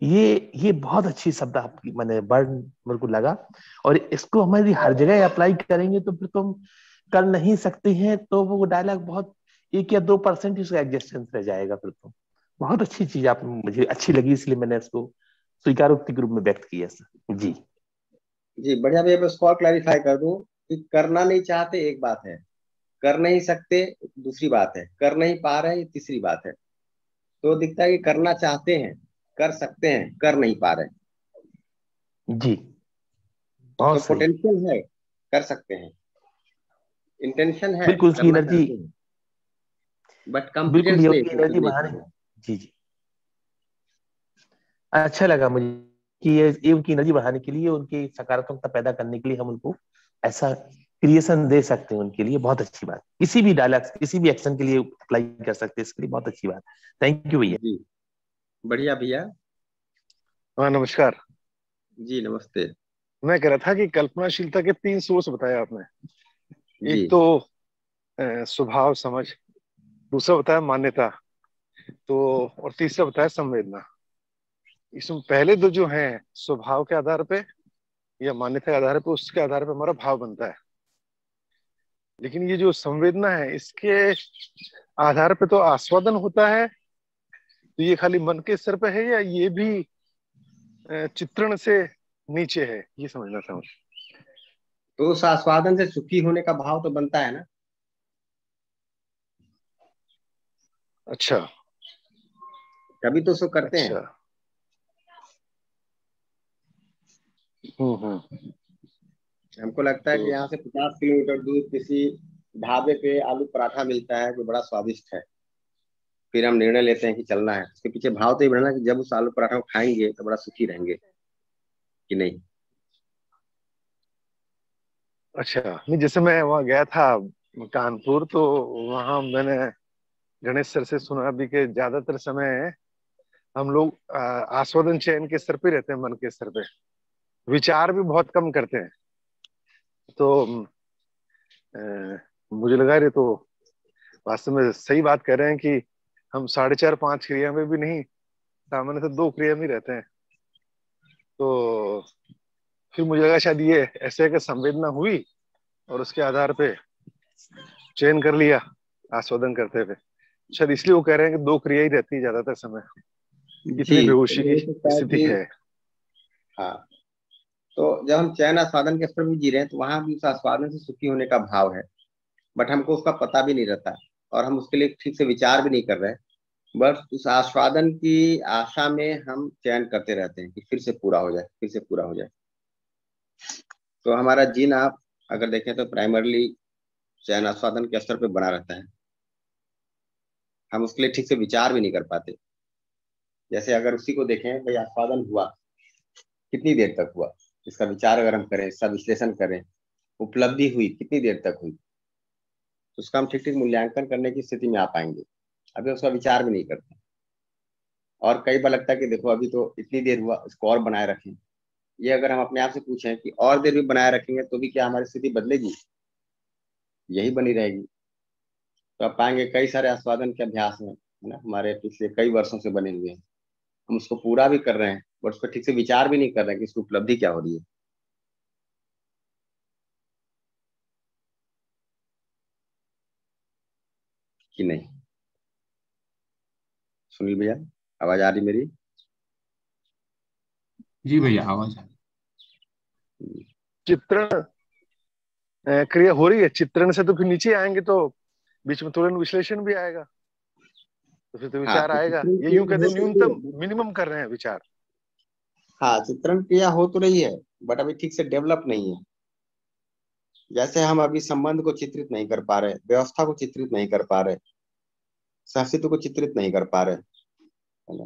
ये ये बहुत अच्छी शब्द आपकी मैंने वर्ड मेरे को लगा। और इसको हमारी हर जगह अप्लाई करेंगे तो फिर तुम कर नहीं सकते हैं तो वो डायलॉग बहुत एक या दो परसेंट उसका एग्जिस्टेंस रह जाएगा। फिर तुम बहुत अच्छी चीज आप मुझे अच्छी लगी, इसलिए मैंने इसको स्वीकारोक्ति के रूप में व्यक्त किया सर। जी जी बढ़िया भैया। मैं इसको क्लैरिफाई कर दूं कि करना नहीं चाहते एक बात है, कर नहीं सकते दूसरी बात है, कर नहीं पा रहे तीसरी बात है। तो दिखता है कि करना चाहते हैं, कर सकते हैं, कर नहीं पा रहे। जी बहुत तो पोटेंशियल है, कर सकते हैं, इंटेंशन है, बिल्कुल उसकी एनर्जी, बट कॉम्पिटेंस एनर्जी बाहर है। जी जी अच्छा लगा मुझे कि ये उनकी एनर्जी बढ़ाने के लिए, उनकी सकारात्मकता पैदा करने के लिए हम उनको ऐसा क्रिएशन दे सकते हैं उनके लिए। बहुत अच्छी बात, किसी भी डायलॉग किसी भी एक्शन के लिए अप्लाई कर सकते हैं, इसके लिए बहुत अच्छी बात। थैंक यू भैया। जी बढ़िया भैया। हाँ नमस्कार जी। नमस्ते। मैं कह रहा था कि कल्पनाशीलता के तीन सोर्स बताया आपने, एक तो स्वभाव समझ, दूसरा बताया मान्यता, तो और तीसरा बताया संवेदना। इसमें पहले दो जो हैं स्वभाव के आधार पे या मान्यता के आधार पे, उसके आधार पे हमारा भाव बनता है। लेकिन ये जो संवेदना है इसके आधार पे तो आस्वादन होता है। तो ये खाली मन के स्तर पे है या ये भी चित्रण से नीचे है, ये समझना था। तो उस आस्वादन से सुखी होने का भाव तो बनता है ना। अच्छा तभी तो उसको करते अच्छा। हैं। हमको लगता है कि यहाँ से पचास किलोमीटर दूर किसी ढाबे पे आलू पराठा मिलता है जो बड़ा स्वादिष्ट है, फिर हम निर्णय लेते हैं कि चलना है। उसके पीछे भाव तो ये बढ़ना कि जब उस आलू पराठा को खाएंगे तो बड़ा सुखी रहेंगे कि नहीं। अच्छा जैसे मैं वहाँ गया था कानपुर, तो वहाँ मैंने गणेश सर से सुना भी कि ज्यादातर समय हम लोग आस्वादन चयन के स्तर पे रहते हैं, मन के स्तर पे, विचार भी बहुत कम करते हैं। तो आ, मुझे लगा ये तो वास्तव में सही बात कर रहे हैं कि हम साढ़े चार पांच क्रिया में भी नहीं, सामान्य से दो क्रिया में रहते हैं। तो फिर मुझे लगा शायद ये ऐसे कि संवेदना हुई और उसके आधार पे चयन कर लिया आस्वादन करते हुए, शायद इसलिए वो कह रहे हैं कि दो क्रिया ही रहती है ज्यादातर समय, इतनी बेहोशी की स्थिति है। हाँ तो जब हम चयन आस्वादन के स्तर में जी रहे हैं तो वहां भी उस आस्वादन से सुखी होने का भाव है, बट हमको उसका पता भी नहीं रहता। और हम उसके लिए ठीक से विचार भी नहीं कर रहे, बस उस आस्वादन की आशा में हम चयन करते रहते हैं कि फिर से पूरा हो जाए, फिर से पूरा हो जाए। तो हमारा जीन आप अगर देखें तो प्राइमरली चयन आस्वादन के स्तर पे बना रहता है, हम उसके लिए ठीक से विचार भी नहीं कर पाते। जैसे अगर उसी को देखें, भाई आस्वादन हुआ, कितनी देर तक हुआ, इसका विचार अगर हम करें, इसका विश्लेषण करें, उपलब्धि हुई कितनी देर तक हुई, तो उसका हम ठीक ठीक मूल्यांकन करने की स्थिति में आ पाएंगे। अभी उसका विचार भी नहीं करते और कई बार लगता है कि देखो अभी तो इतनी देर हुआ, इसको और बनाए रखें। ये अगर हम अपने आप से पूछें कि और देर भी बनाए रखेंगे तो भी क्या हमारी स्थिति बदलेगी? यही बनी रहेगी। तो आप पाएंगे कई सारे आस्वादन के अभ्यास हैं, है ना, हमारे पिछले कई वर्षों से बने हुए हैं, हम उसको पूरा भी कर रहे हैं बट उस पर ठीक से विचार भी नहीं कर रहे हैं कि इसकी उपलब्धि क्या हो रही है। कि नहीं सुनील भैया, आवाज आ रही मेरी? जी भैया आवाज आ रही। चित्रण क्रिया हो रही है, चित्रण से तो फिर नीचे आएंगे तो बीच में तुरंत विश्लेषण भी आएगा, तो फिर तो विचार हाँ, आएगा। ये यूं कहते हैं न्यूनतम मिनिमम कर रहे हैं विचार। हाँ, चित्रण क्रिया हो तो रही है बट अभी ठीक से डेवलप नहीं है। जैसे हम अभी संबंध को चित्रित नहीं कर पा रहे, व्यवस्था को चित्रित नहीं कर पा रहे, सहस्तित्व को चित्रित नहीं कर पा रहे, है ना।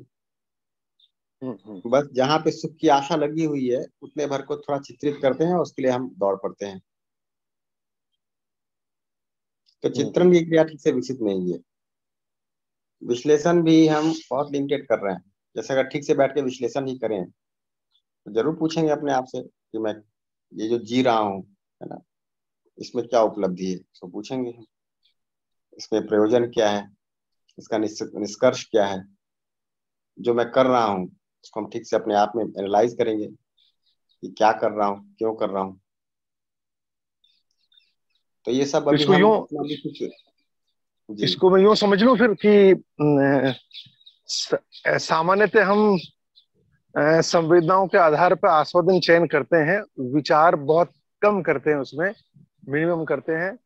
बस जहाँ पे सुख की आशा लगी हुई है उतने भर को थोड़ा चित्रित करते हैं और उसके लिए हम दौड़ पड़ते हैं। तो चित्रण की क्रिया ठीक से विकसित नहीं है। विश्लेषण भी हम बहुत लिमिटेड कर रहे हैं। जैसे अगर ठीक से बैठ के विश्लेषण ही करें तो जरूर पूछेंगे अपने आप से कि मैं ये जो जी रहा हूँ, है ना, इसमें क्या उपलब्धि है, इसको पूछेंगे हम, इसमें प्रयोजन क्या है, इसका निष्कर्ष क्या है, जो मैं कर रहा हूँ इसको हम ठीक से अपने आप में एनालाइज करेंगे कि क्या कर रहा हूँ, क्यों कर रहा हूँ। तो ये सब अभी इसको यूं इसको मैं यूं समझ लूं फिर कि सामान्यतः हम संवेदनाओं के आधार पर आस्वादन चयन करते हैं, विचार बहुत कम करते हैं, उसमें मिनिमम करते हैं।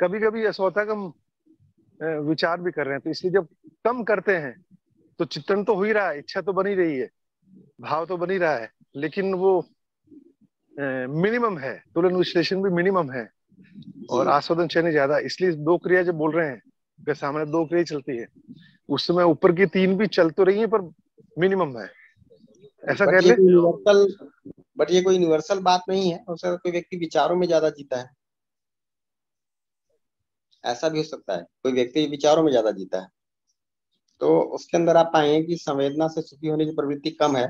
कभी कभी ऐसा होता है कि हम विचार भी कर रहे हैं, तो इसलिए जब कम करते हैं तो चित्रण तो हो ही रहा है, इच्छा तो बनी रही है, भाव तो बनी रहा है, लेकिन वो मिनिमम है, तुलन विश्लेषण भी मिनिमम है और आस्वादन चयन ज्यादा। इसलिए दो क्रिया जब बोल रहे हैं के सामने दो क्रिया चलती है, उस समय ऊपर की तीन भी चल तो रही है पर मिनिमम है, ऐसा कह लें। यूनिवर्सल, बट ये कोई यूनिवर्सल बात नहीं है, हो सकता है कोई व्यक्ति विचारों में ज्यादा जीता है, ऐसा भी हो सकता है, कोई व्यक्ति विचारों में ज्यादा जीता है। तो उसके अंदर आप पाएंगे कि संवेदना से सुखी होने की प्रवृत्ति कम है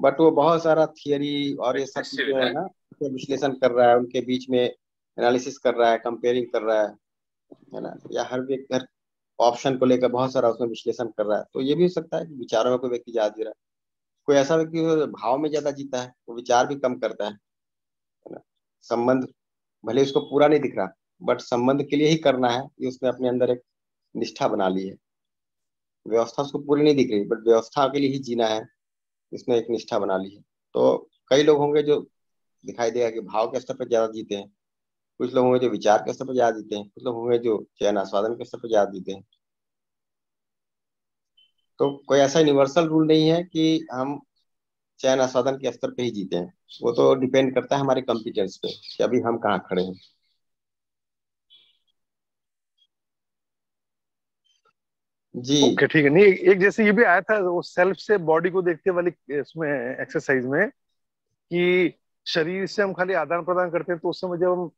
बट वो बहुत सारा थियरी और ये सब चीजें है ना, विश्लेषण कर रहा है, उनके बीच में एनालिसिस कर रहा है, कंपेयरिंग कर रहा है, है ना, या हर व्यक्ति हर ऑप्शन को लेकर बहुत सारा उसमें विश्लेषण कर रहा है। तो ये भी हो सकता है कि विचारों में कोई व्यक्ति ज्यादा जी रहा है, कोई ऐसा व्यक्ति जो भाव में ज्यादा जीता है, वो विचार भी कम करता है, है ना। संबंध भले उसको पूरा नहीं दिख रहा बट संबंध के लिए ही करना है, ये उसने अपने अंदर एक निष्ठा बना ली है। व्यवस्था उसको पूरी नहीं दिख रही बट व्यवस्था के लिए ही जीना है, इसने एक निष्ठा बना ली है। तो कई लोग होंगे जो दिखाई देगा कि भाव के स्तर पर ज्यादा जीते हैं, कुछ लोग होंगे जो विचार के स्तर पर ज्यादा जीते हैं, कुछ लोग होंगे जो चयन आस्वादन के स्तर पर ज्यादा जीते हैं। तो कोई ऐसा यूनिवर्सल रूल नहीं है कि हम चयन आस्वादन के स्तर पर ही जीते हैं, वो तो डिपेंड करता है हमारे कॉम्पिटेंस पे कि अभी हम कहाँ खड़े हैं। जी ओके ठीक है। नहीं, एक जैसे ये भी आया था वो सेल्फ से बॉडी को देखते वाली इसमें एक्सरसाइज में कि शरीर से हम खाली आदान प्रदान करते हैं, तो उस समय जब हम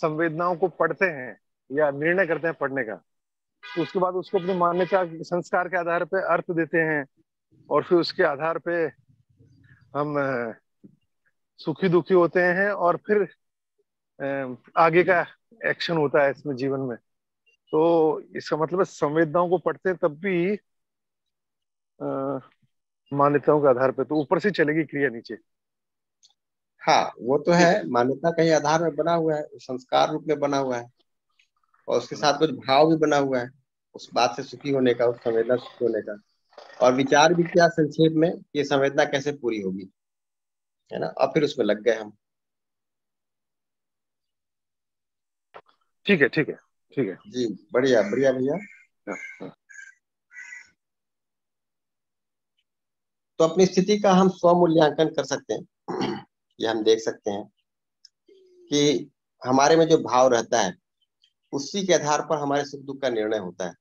संवेदनाओं को पढ़ते हैं या निर्णय करते हैं पढ़ने का, तो उसके बाद उसको अपने मान्यता संस्कार के आधार पे अर्थ देते हैं और फिर उसके आधार पे हम सुखी दुखी होते हैं और फिर आगे का एक्शन होता है इसमें जीवन में। तो इसका मतलब संवेदनाओं को पढ़ते हैं तब भी मान्यताओं के आधार पे, तो ऊपर से चलेगी क्रिया नीचे। हाँ वो तो है, मान्यता कहीं आधार में बना हुआ है, संस्कार रूप में बना हुआ है और उसके साथ कुछ भाव भी बना हुआ है उस बात से सुखी होने का, उस संवेदना सुखी होने का। और विचार भी क्या संक्षेप में ये संवेदना कैसे पूरी होगी, है ना, और फिर उसमें लग गए हम। ठीक है ठीक है ठीक है जी, बढ़िया बढ़िया भैया। तो अपनी स्थिति का हम स्व मूल्यांकन कर सकते हैं। ये हम देख सकते हैं कि हमारे में जो भाव रहता है उसी के आधार पर हमारे सुख दुख का निर्णय होता है।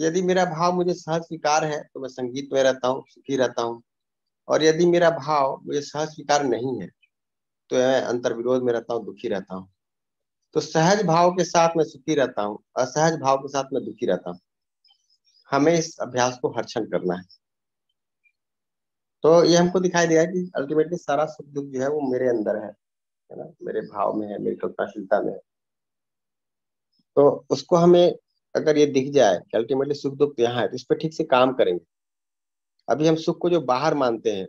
यदि मेरा भाव मुझे सहज स्वीकार है तो मैं संगीत में रहता हूँ, सुखी रहता हूँ, और यदि मेरा भाव मुझे सहज स्वीकार नहीं है तो मैं अंतर्विरोध में रहता हूँ, दुखी रहता हूँ। तो सहज भाव के साथ मैं सुखी रहता हूँ, असहज भाव के साथ मैं दुखी रहता हूँ। हमें इस अभ्यास को हर क्षण करना है। तो ये हमको दिखाई देगा कि अल्टीमेटली सारा सुख दुख जो है वो मेरे अंदर है, है ना, मेरे भाव में है, मेरी कल्पनाशीलता में है। तो उसको हमें अगर ये दिख जाए कि अल्टीमेटली सुख दुख यहाँ है तो इस पर ठीक से काम करेंगे। अभी हम सुख को जो बाहर मानते हैं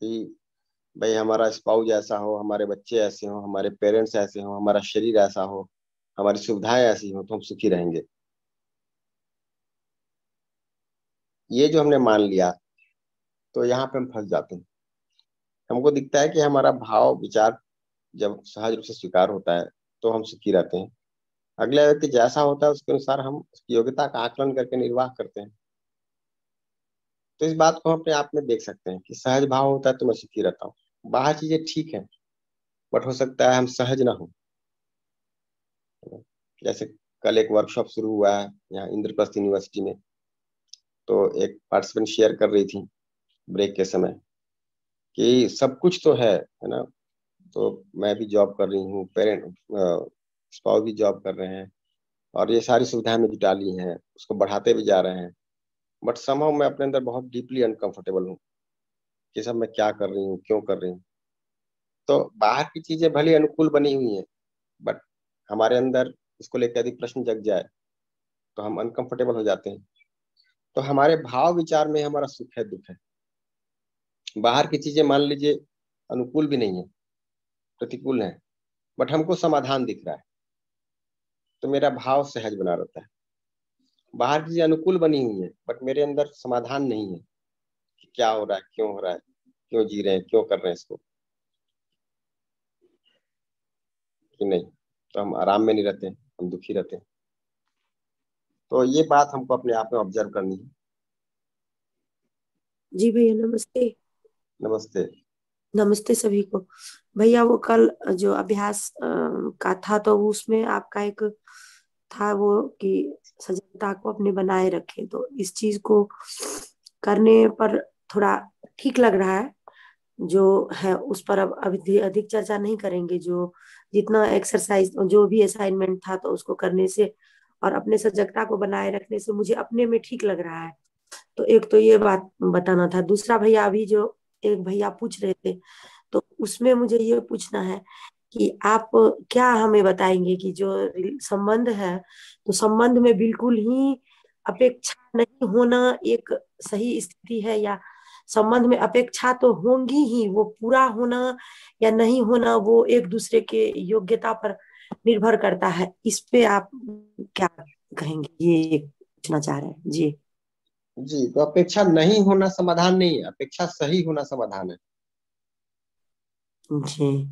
कि भाई हमारा स्पाउस ऐसा हो, हमारे बच्चे ऐसे हो, हमारे पेरेंट्स ऐसे हो, हमारा शरीर ऐसा हो, हमारी सुविधाएं ऐसी हो तो हम सुखी रहेंगे, ये जो हमने मान लिया तो यहाँ पे हम फंस जाते हैं। हमको दिखता है कि हमारा भाव विचार जब सहज रूप से स्वीकार होता है तो हम सुखी रहते हैं। अगला व्यक्ति जैसा होता है उसके अनुसार हम उसकी योग्यता का आकलन करके निर्वाह करते हैं। तो इस बात को हम अपने आप में देख सकते हैं कि सहज भाव होता है तो मैं सुखी रहता हूँ, बाहर चीजें ठीक है बट हो सकता है हम सहज ना हो। जैसे कल एक वर्कशॉप शुरू हुआ है यहाँ इंद्रप्रस्थ यूनिवर्सिटी में, तो एक पार्टिसिपेंट शेयर कर रही थी ब्रेक के समय कि सब कुछ तो है, है ना, तो मैं भी जॉब कर रही हूँ, पेरेंट स्पाउस भी जॉब कर रहे हैं और ये सारी सुविधाएं में जुटा ली हैं, उसको बढ़ाते भी जा रहे हैं, बट समहाउ मैं अपने अंदर बहुत डीपली अनकंफर्टेबल हूँ कि सब मैं क्या कर रही हूँ, क्यों कर रही हूँ। तो बाहर की चीजें भले अनुकूल बनी हुई हैं बट हमारे अंदर इसको लेकर यदि प्रश्न जग जाए तो हम अनकंफर्टेबल हो जाते हैं। तो हमारे भाव विचार में हमारा सुख है, दुख है। बाहर की चीजें मान लीजिए अनुकूल भी नहीं है, प्रतिकूल है, बट हमको समाधान दिख रहा है तो मेरा भाव सहज बना रहता है। बाहर की चीजें अनुकूल बनी हुई है बट मेरे अंदर समाधान नहीं है कि क्या हो रहा है, क्यों हो रहा है, क्यों जी रहे हैं, क्यों कर रहे हैं इसको, कि नहीं, तो हम आराम में नहीं रहते, हम दुखी रहते हैं। तो ये बात हमको अपने आप में ऑब्जर्व करनी है। जी भैया नमस्ते। नमस्ते नमस्ते सभी को। भैया वो कल जो अभ्यास का था तो उसमें आपका एक था वो कि सजगता को अपने बनाए रखें, तो इस चीज को करने पर थोड़ा ठीक लग रहा है जो है उस पर। अब अभी अधिक चर्चा नहीं करेंगे, जो जितना एक्सरसाइज जो भी असाइनमेंट था तो उसको करने से और अपने सजगता को बनाए रखने से मुझे अपने में ठीक लग रहा है। तो एक तो ये बात बताना था। दूसरा भैया अभी जो एक भैया पूछ रहे थे तो उसमें मुझे ये पूछना है कि आप क्या हमें बताएंगे कि जो संबंध है तो संबंध में बिल्कुल ही अपेक्षा नहीं होना एक सही स्थिति है, या संबंध में अपेक्षा तो होंगी ही, वो पूरा होना या नहीं होना वो एक दूसरे के योग्यता पर निर्भर करता है। इस पे आप क्या कहेंगे, ये पूछना चाह रहे हैं जी। जी तो अपेक्षा नहीं होना समाधान नहीं है, अपेक्षा सही होना समाधान है जी।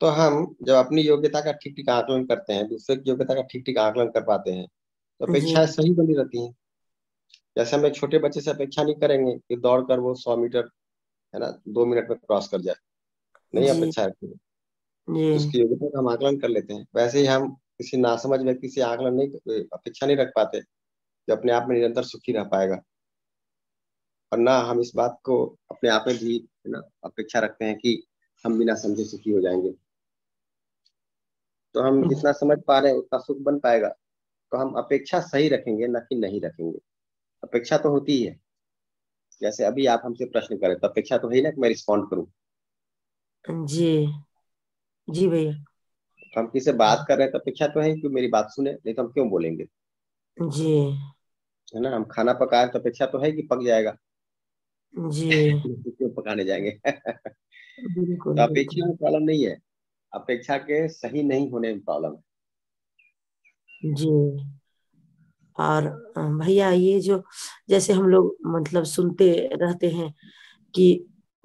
तो हम जब अपनी योग्यता का ठीक ठीक आकलन करते हैं, दूसरे की योग्यता का ठीक ठीक आकलन कर पाते हैं तो अपेक्षाएं सही बनी रहती हैं। जैसे हम एक छोटे बच्चे से अपेक्षा नहीं करेंगे कि दौड़ कर वो सौ मीटर है ना दो मिनट में क्रॉस कर जाए, नहीं अपेक्षा रखते हैं, उसकी योग्यता का हम आकलन कर लेते हैं। वैसे ही हम किसी नासमझ व्यक्ति से आकलन नहीं, अपेक्षा नहीं रख पाते जो अपने आप में निरंतर सुखी रह पाएगा। और ना हम इस बात को अपने आप में भी है ना अपेक्षा रखते हैं कि हम बिना समझे सुखी हो जाएंगे। तो हम जितना समझ पा रहे हैं उतना सुख बन पाएगा। तो हम अपेक्षा सही रखेंगे, ना कि नहीं रखेंगे। अपेक्षा तो होती ही है। जैसे अभी आप हमसे प्रश्न करें तो अपेक्षा तो है ना कि मैं रिस्पॉन्ड करूं। जी जी भैया हम किसी बात कर रहे हैं तो अपेक्षा तो है कि मेरी बात सुने, नहीं तो हम क्यों बोलेंगे जी, है ना। हम खाना पकाए तो अपेक्षा तो है कि पक जाएगा जी, क्यों पकाने जाएंगे। तो अपेक्षा में प्रॉब्लम नहीं है, अपेक्षा के सही नहीं होने में प्रॉब्लम है जी। और भैया ये जो जैसे हम लोग मतलब सुनते रहते हैं कि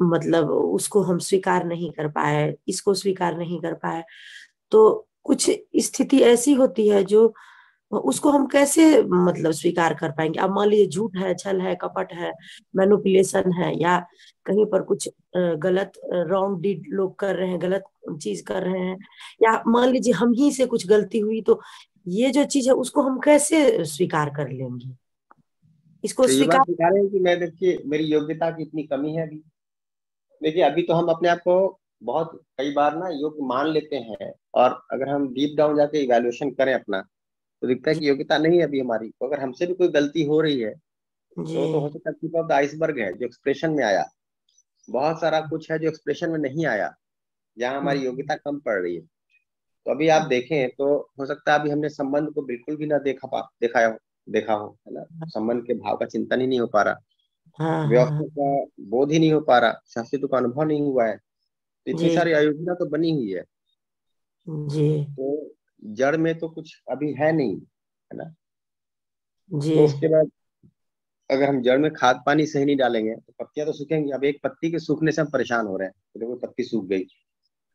मतलब उसको हम स्वीकार नहीं कर पाए, इसको स्वीकार नहीं कर पाए, तो कुछ स्थिति ऐसी होती है जो उसको हम कैसे मतलब स्वीकार कर पाएंगे। अब मान लीजिए झूठ है, छल है, कपट है, मैनिपुलेशन है, या कहीं पर कुछ गलत रॉन्ग डीड लोग कर रहे हैं, गलत चीज कर रहे हैं, या मान लीजिए हम ही से कुछ गलती हुई, तो ये जो चीज है उसको हम कैसे स्वीकार कर लेंगे, इसको स्वीकार बता रहे हैं कि मैं देखिए मेरी योग्यता की इतनी कमी है। अभी देखिए अभी तो हम अपने आप को बहुत कई बार ना योग्य मान लेते हैं, और अगर हम डीप डाउन जाके इवैल्यूएशन करें अपना तो दिखता है कि योग्यता नहीं है अभी हमारी। तो अगर हमसे भी कोई गलती हो रही है तो, तो हो सकता है टिप ऑफ द आइसबर्ग है जो एक्सप्रेशन में आया, बहुत सारा कुछ है जो एक्सप्रेशन में नहीं आया, जहाँ हमारी योग्यता कम पड़ रही है। तो अभी आप देखें तो हो सकता है अभी हमने संबंध को बिल्कुल भी ना देखा पा देखा हो देखा हो है ना, संबंध के भाव का चिंतन ही नहीं हो पा रहा, व्यवस्था का बोध ही नहीं हो पा रहा, शास्त्रित्व का अनुभव नहीं हुआ है, तो इतनी सारी अयोग्यता तो बनी हुई है जी। तो जड़ में तो कुछ अभी है नहीं है ना जी। तो उसके बाद अगर हम जड़ में खाद पानी सही नहीं डालेंगे तो पत्तियां तो सूखेंगी। अब एक पत्ती के सूखने से हम परेशान हो रहे हैं, देखो तो पत्ती सूख गई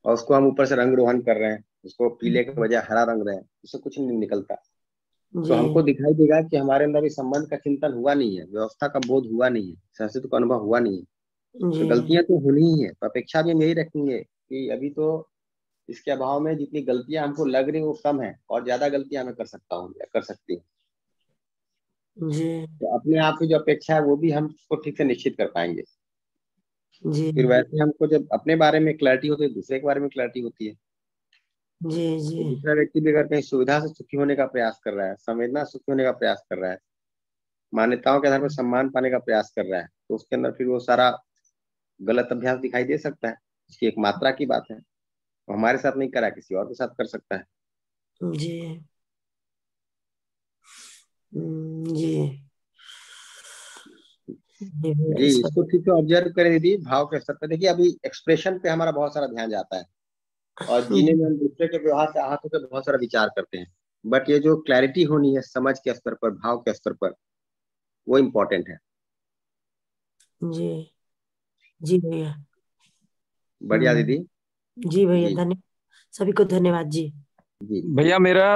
और उसको हम ऊपर से रंग रोहन कर रहे हैं, उसको पीले के बजाय हरा रंग रहे हैं, उससे कुछ नहीं निकलता। तो हमको दिखाई देगा कि हमारे अंदर भी संबंध का चिंतन हुआ नहीं है, व्यवस्था का बोध हुआ नहीं है, संस्कृत का अनुभव हुआ नहीं है, तो गलतियां तो होनी ही है। अपेक्षा भी हम यही रखेंगे कि अभी तो इसके अभाव में जितनी गलतियां हमको लग रही है वो कम है, और ज्यादा गलतियां मैं कर सकता हूँ या कर सकती हूँ। तो अपने आप की जो अपेक्षा है वो भी हम उसको ठीक से निश्चित कर पाएंगे जी। फिर वैसे हमको जब अपने बारे में क्लैरिटी होती है, दूसरे के बारे में क्लैरिटी होती है जी जी। दूसरा व्यक्ति भी अगर कहीं सुविधा से सुखी होने का प्रयास कर रहा है, संवेदना सुखी होने का प्रयास कर रहा है, मान्यताओं के आधार पर सम्मान पाने का प्रयास कर रहा है, तो उसके अंदर फिर वो सारा गलत अभ्यास दिखाई दे सकता है। इसकी एक मात्रा की बात है, हमारे साथ नहीं करा किसी और के साथ कर सकता है जी जी जी। इसको ठीक से ऑब्जर्व करें दीदी, भाव के स्तर पर। देखिए अभी एक्सप्रेशन पे हमारा बहुत सारा ध्यान जाता है, और जीने में हम दूसरे के व्यवहार से आहत होकर बहुत सारा विचार करते हैं, बट ये जो क्लैरिटी होनी है समझ के स्तर पर, भाव के स्तर पर, वो इम्पोर्टेंट है जी जी भैया। बढ़िया दीदी जी भैया, धन्यवाद, सभी को धन्यवाद जी। भैया मेरा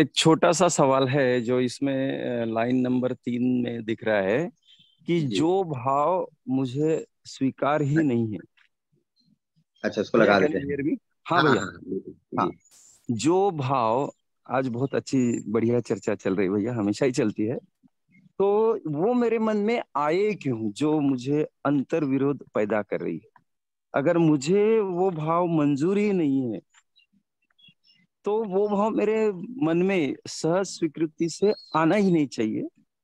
एक छोटा सा सवाल है जो इसमें लाइन नंबर तीन में दिख रहा है कि जो भाव मुझे स्वीकार ही नहीं है। अच्छा, इसको लगा देते हैं। हाँ भैया, हाँ, जो भाव, आज बहुत अच्छी बढ़िया चर्चा चल रही भैया, हमेशा ही चलती है, तो वो मेरे मन में आए क्यों जो मुझे अंतर विरोध पैदा कर रही है। अगर मुझे वो भाव मंजूर ही नहीं है तो वो भाव मेरे मन में सहज स्वीकृति से आना ही नहीं चाहिए,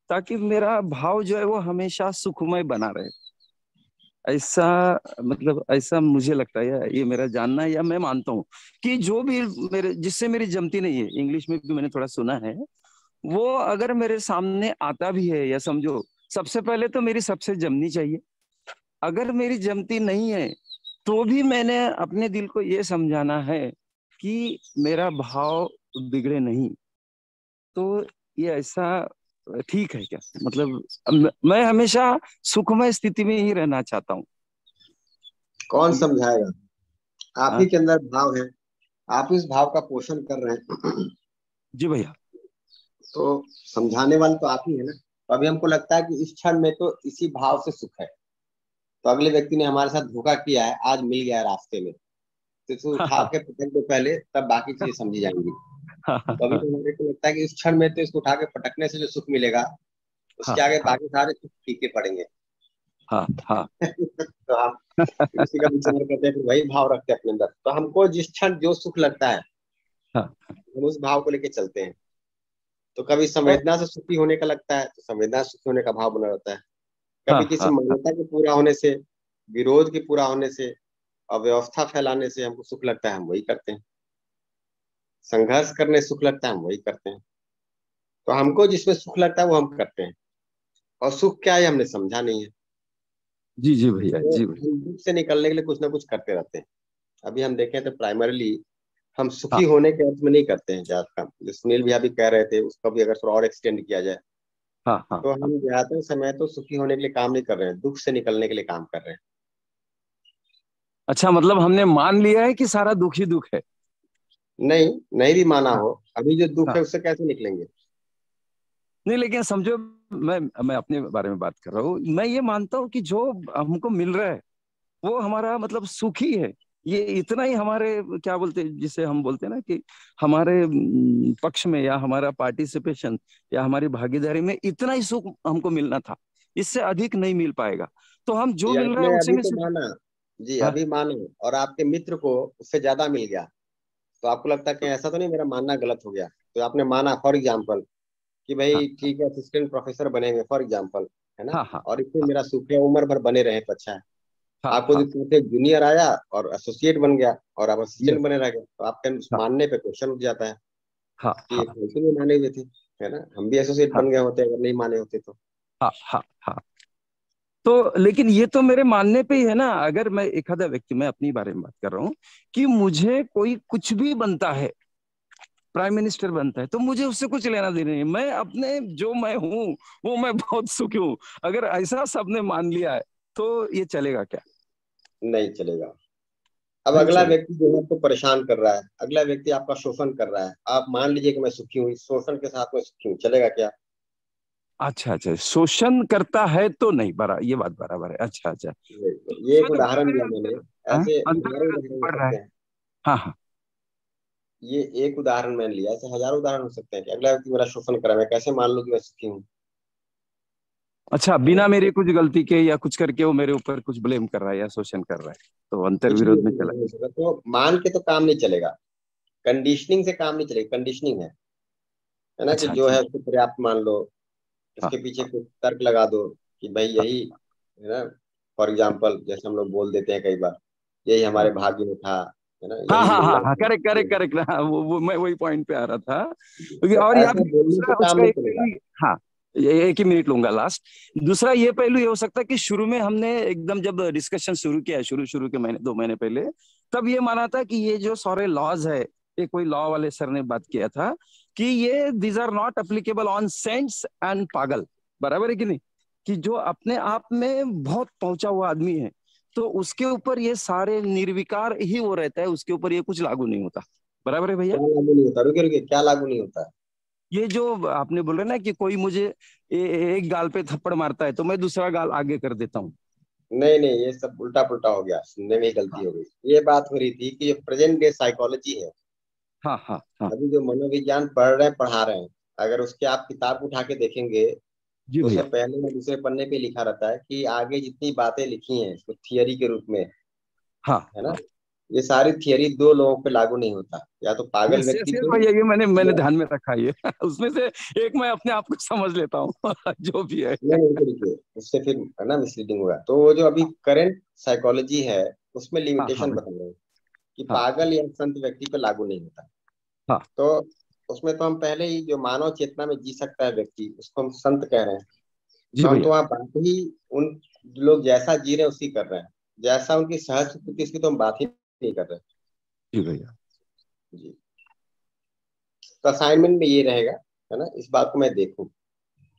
ताकि मेरा भाव जो है वो हमेशा सुखमय बना रहे। ऐसा मतलब ऐसा मुझे लगता है, ये मेरा जानना है या मैं मानता हूँ कि जो भी मेरे जिससे मेरी जमती नहीं है, इंग्लिश में भी मैंने थोड़ा सुना है, वो अगर मेरे सामने आता भी है या समझो सबसे पहले तो मेरी सबसे जमनी चाहिए। अगर मेरी जमती नहीं है तो भी मैंने अपने दिल को ये समझाना है कि मेरा भाव बिगड़े नहीं। तो ये ऐसा ठीक है क्या? मतलब मैं हमेशा सुखमय स्थिति में ही रहना चाहता हूँ। कौन समझाएगा? आप ही के अंदर भाव है, आप इस भाव का पोषण कर रहे हैं जी भैया, तो समझाने वाले तो आप ही है ना। तो अभी हमको लगता है कि इस क्षण में तो इसी भाव से सुख है, तो अगले व्यक्ति ने हमारे साथ धोखा किया है, आज मिल गया है रास्ते में, तो इसको उठा के पटक दो पहले, तब बाकी चीजें समझी जाएंगी। तो अभी तो हमको लगता है कि इस क्षण में तो इसको उठा के पटकने से जो सुख मिलेगा, उसके आगे बाकी सारे सुख फीके पड़ेंगे। तो हम किसी का विचार करते हैं, वही भाव रखते हैं अपने अंदर, तो हमको जिस क्षण जो सुख लगता है हम उस भाव को लेके चलते हैं। तो कभी संवेदना से सुखी होने का लगता है तो संवेदना से सुखी होने का भाव बना रहता है, कभी किसी मान्यता के पूरा होने से, विरोध के पूरा होने से, अव्यवस्था फैलाने से हमको सुख लगता है, हम वही करते हैं। संघर्ष करने सुख लगता है, हम वही करते हैं। तो हमको जिसमें सुख लगता है वो हम करते हैं, और सुख क्या है हमने समझा नहीं है जी। जी भैया जी भैया, से निकलने के लिए कुछ ना कुछ करते रहते हैं। अभी हम देखें तो प्राइमरीली हम सुखी हाँ। होने के अर्थ में नहीं करते हैं ज्यादा काम, जो सुनील भैया भी कह रहे थे, उसको भी अगर थोड़ा और एक्सटेंड किया जाए हाँ, हाँ, तो हम ज्यादातर समय तो सुखी होने के लिए काम नहीं कर रहे हैं, दुख से निकलने के लिए काम कर रहे हैं। अच्छा, मतलब हमने मान लिया है कि सारा दुख ही दुख है। नहीं नहीं भी माना हो, अभी जो दुख है उससे कैसे निकलेंगे? नहीं, लेकिन समझो मैं मैं अपने बारे में बात कर रहा हूँ। मैं ये मानता हूँ कि जो हमको मिल रहा है वो हमारा मतलब सुख ही है। ये इतना ही हमारे क्या बोलते हैं, जिसे हम बोलते हैं ना कि हमारे पक्ष में या हमारा पार्टिसिपेशन या हमारी भागीदारी में इतना ही सुख हमको मिलना था, इससे अधिक नहीं मिल पाएगा। तो हम जो मिल रहा है उसी में तो माना जी, हाँ? अभी मानो और आपके मित्र को उससे ज्यादा मिल गया तो आपको लगता है कि ऐसा तो नहीं मेरा मानना गलत हो गया? तो आपने माना फॉर एग्जाम्पल कि भाई ठीक है असिस्टेंट प्रोफेसर बनेंगे फॉर एग्जाम्पल, है ना, और इसमें मेरा सुख है उम्र भर बने रहे तो अच्छा है। आपको जो जूनियर आया और एसोसिएट बन गया और आप असिस्टेंट बने रह गए तो आपके मानने पे क्वेश्चन उठ जाता है कि ऐसे भी माने हुए थे, है ना, हम भी एसोसिएट बन गए होते अगर नहीं माने होते तो। हाँ हाँ हाँ, तो लेकिन ये तो मेरे मानने पे ही है ना। अगर मैं एक आधा व्यक्ति, मैं अपनी बारे में बात कर रहा हूँ कि मुझे कोई कुछ भी बनता है, प्राइम मिनिस्टर बनता है तो मुझे उससे कुछ लेना देना नहीं, मैं अपने जो मैं हूँ वो मैं बहुत सुखी हूँ। अगर ऐसा सबने मान लिया है तो ये चलेगा क्या? नहीं चलेगा। अब अगला व्यक्ति जो है आपको परेशान कर रहा है, अगला व्यक्ति आपका शोषण कर रहा है, आप मान लीजिए कि मैं सुखी हूँ, इस शोषण के साथ मैं सुखी हूँ, चलेगा क्या? अच्छा अच्छा, शोषण करता है तो नहीं, बरा ये बात बराबर है। अच्छा अच्छा, ये एक उदाहरण दिया मैंने, ऐसे उदाहरण, हाँ हाँ, ये एक उदाहरण मैंने लिया, ऐसे हजारों उदाहरण हो सकते हैं कि अगला व्यक्ति मेरा शोषण कर रहा है, मैं कैसे मान लूँ कि मैं सुखी हूँ? अच्छा, बिना मेरे कुछ गलती के या कुछ करके वो मेरे ऊपर कुछ ब्लेम कर रहा है या शोषण कर रहा है तो अंतर्विरोध में चला गया। तो मान के तो काम नहीं चलेगा, कंडीशनिंग से काम नहीं चलेगा। कंडीशनिंग है, है ना, कि जो है उसको पर्याप्त मान लो, इसके पीछे कुछ तर्क लगा दो कि भाई यही, है ना, फॉर एग्जाम्पल जैसे हम लोग बोल देते हैं कई बार, यही हमारे भाग्य में था, है ना। हाँ हाँ हाँ, करेक्ट करेक्ट करेक्ट, वो वो मैं वही पॉइंट पे आ रहा था। और यहाँ एक ही मिनट लूंगा लास्ट, दूसरा ये पहलू ये हो सकता है कि शुरू में हमने एकदम जब डिस्कशन शुरू किया, शुरू शुरू के महीने दो महीने पहले, तब ये माना था कि ये जो सारे लॉज है, ये कोई लॉ वाले सर ने बात किया था कि ये these are not applicable on saints and पागल, बराबर है कि नहीं, कि जो अपने आप में बहुत पहुंचा हुआ आदमी है तो उसके ऊपर ये सारे निर्विकार ही वो रहता है, उसके ऊपर ये कुछ लागू नहीं होता, बराबर है भैया? लागू नहीं होता, रुके रुके, क्या लागू नहीं होता? ये जो आपने बोल रहे ना कि कोई मुझे एक गाल पे थप्पड़ मारता है तो मैं दूसरा गाल आगे कर देता हूँ। नहीं नहीं, ये सब उल्टा पुल्टा हो गया, सुनने में ही गलती हो गई। ये बात हो रही थी कि जो प्रेजेंट डे साइकोलॉजी है, हाँ हाँ हाँ, अभी जो मनोविज्ञान पढ़ रहे हैं, पढ़ा रहे हैं, अगर उसके आप किताब उठा के देखेंगे तो उससे पहले में दूसरे पन्ने पे लिखा रहता है कि आगे जितनी बातें लिखी है उसको थियरी के रूप में, है ना, ये सारी थियरी दो लोगों पे लागू नहीं होता, या तो पागल व्यक्ति को। ये मैंने मैंने ध्यान में रखा, ये उसमें से एक मैं अपने आप को समझ लेता हूँ जो भी है, उससे फिर है ना मिसलीडिंग होगा। तो वो जो अभी करंट साइकोलॉजी है उसमें लिमिटेशन बता रहे हैं कि पागल या संत व्यक्ति पे लागू नहीं होता। हाँ, तो उसमें तो हम पहले ही जो मानव चेतना में जी सकता है व्यक्ति उसको हम संत कह रहे हैं। तो आप बात ही उन लोग जैसा जी रहे हैं उसी कर रहे हैं, जैसा उनकी सहज स्वीकृति उसकी तो हम बात ही कर रहे हैं। जी भैया जी, तो असाइनमेंट में ये रहेगा, है ना, इस बात को मैं देखूं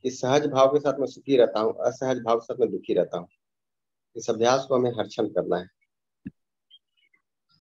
कि सहज भाव के साथ मैं सुखी रहता हूं, असहज भाव के साथ मैं दुखी रहता हूं। इस अभ्यास को हमें हर क्षण करना है।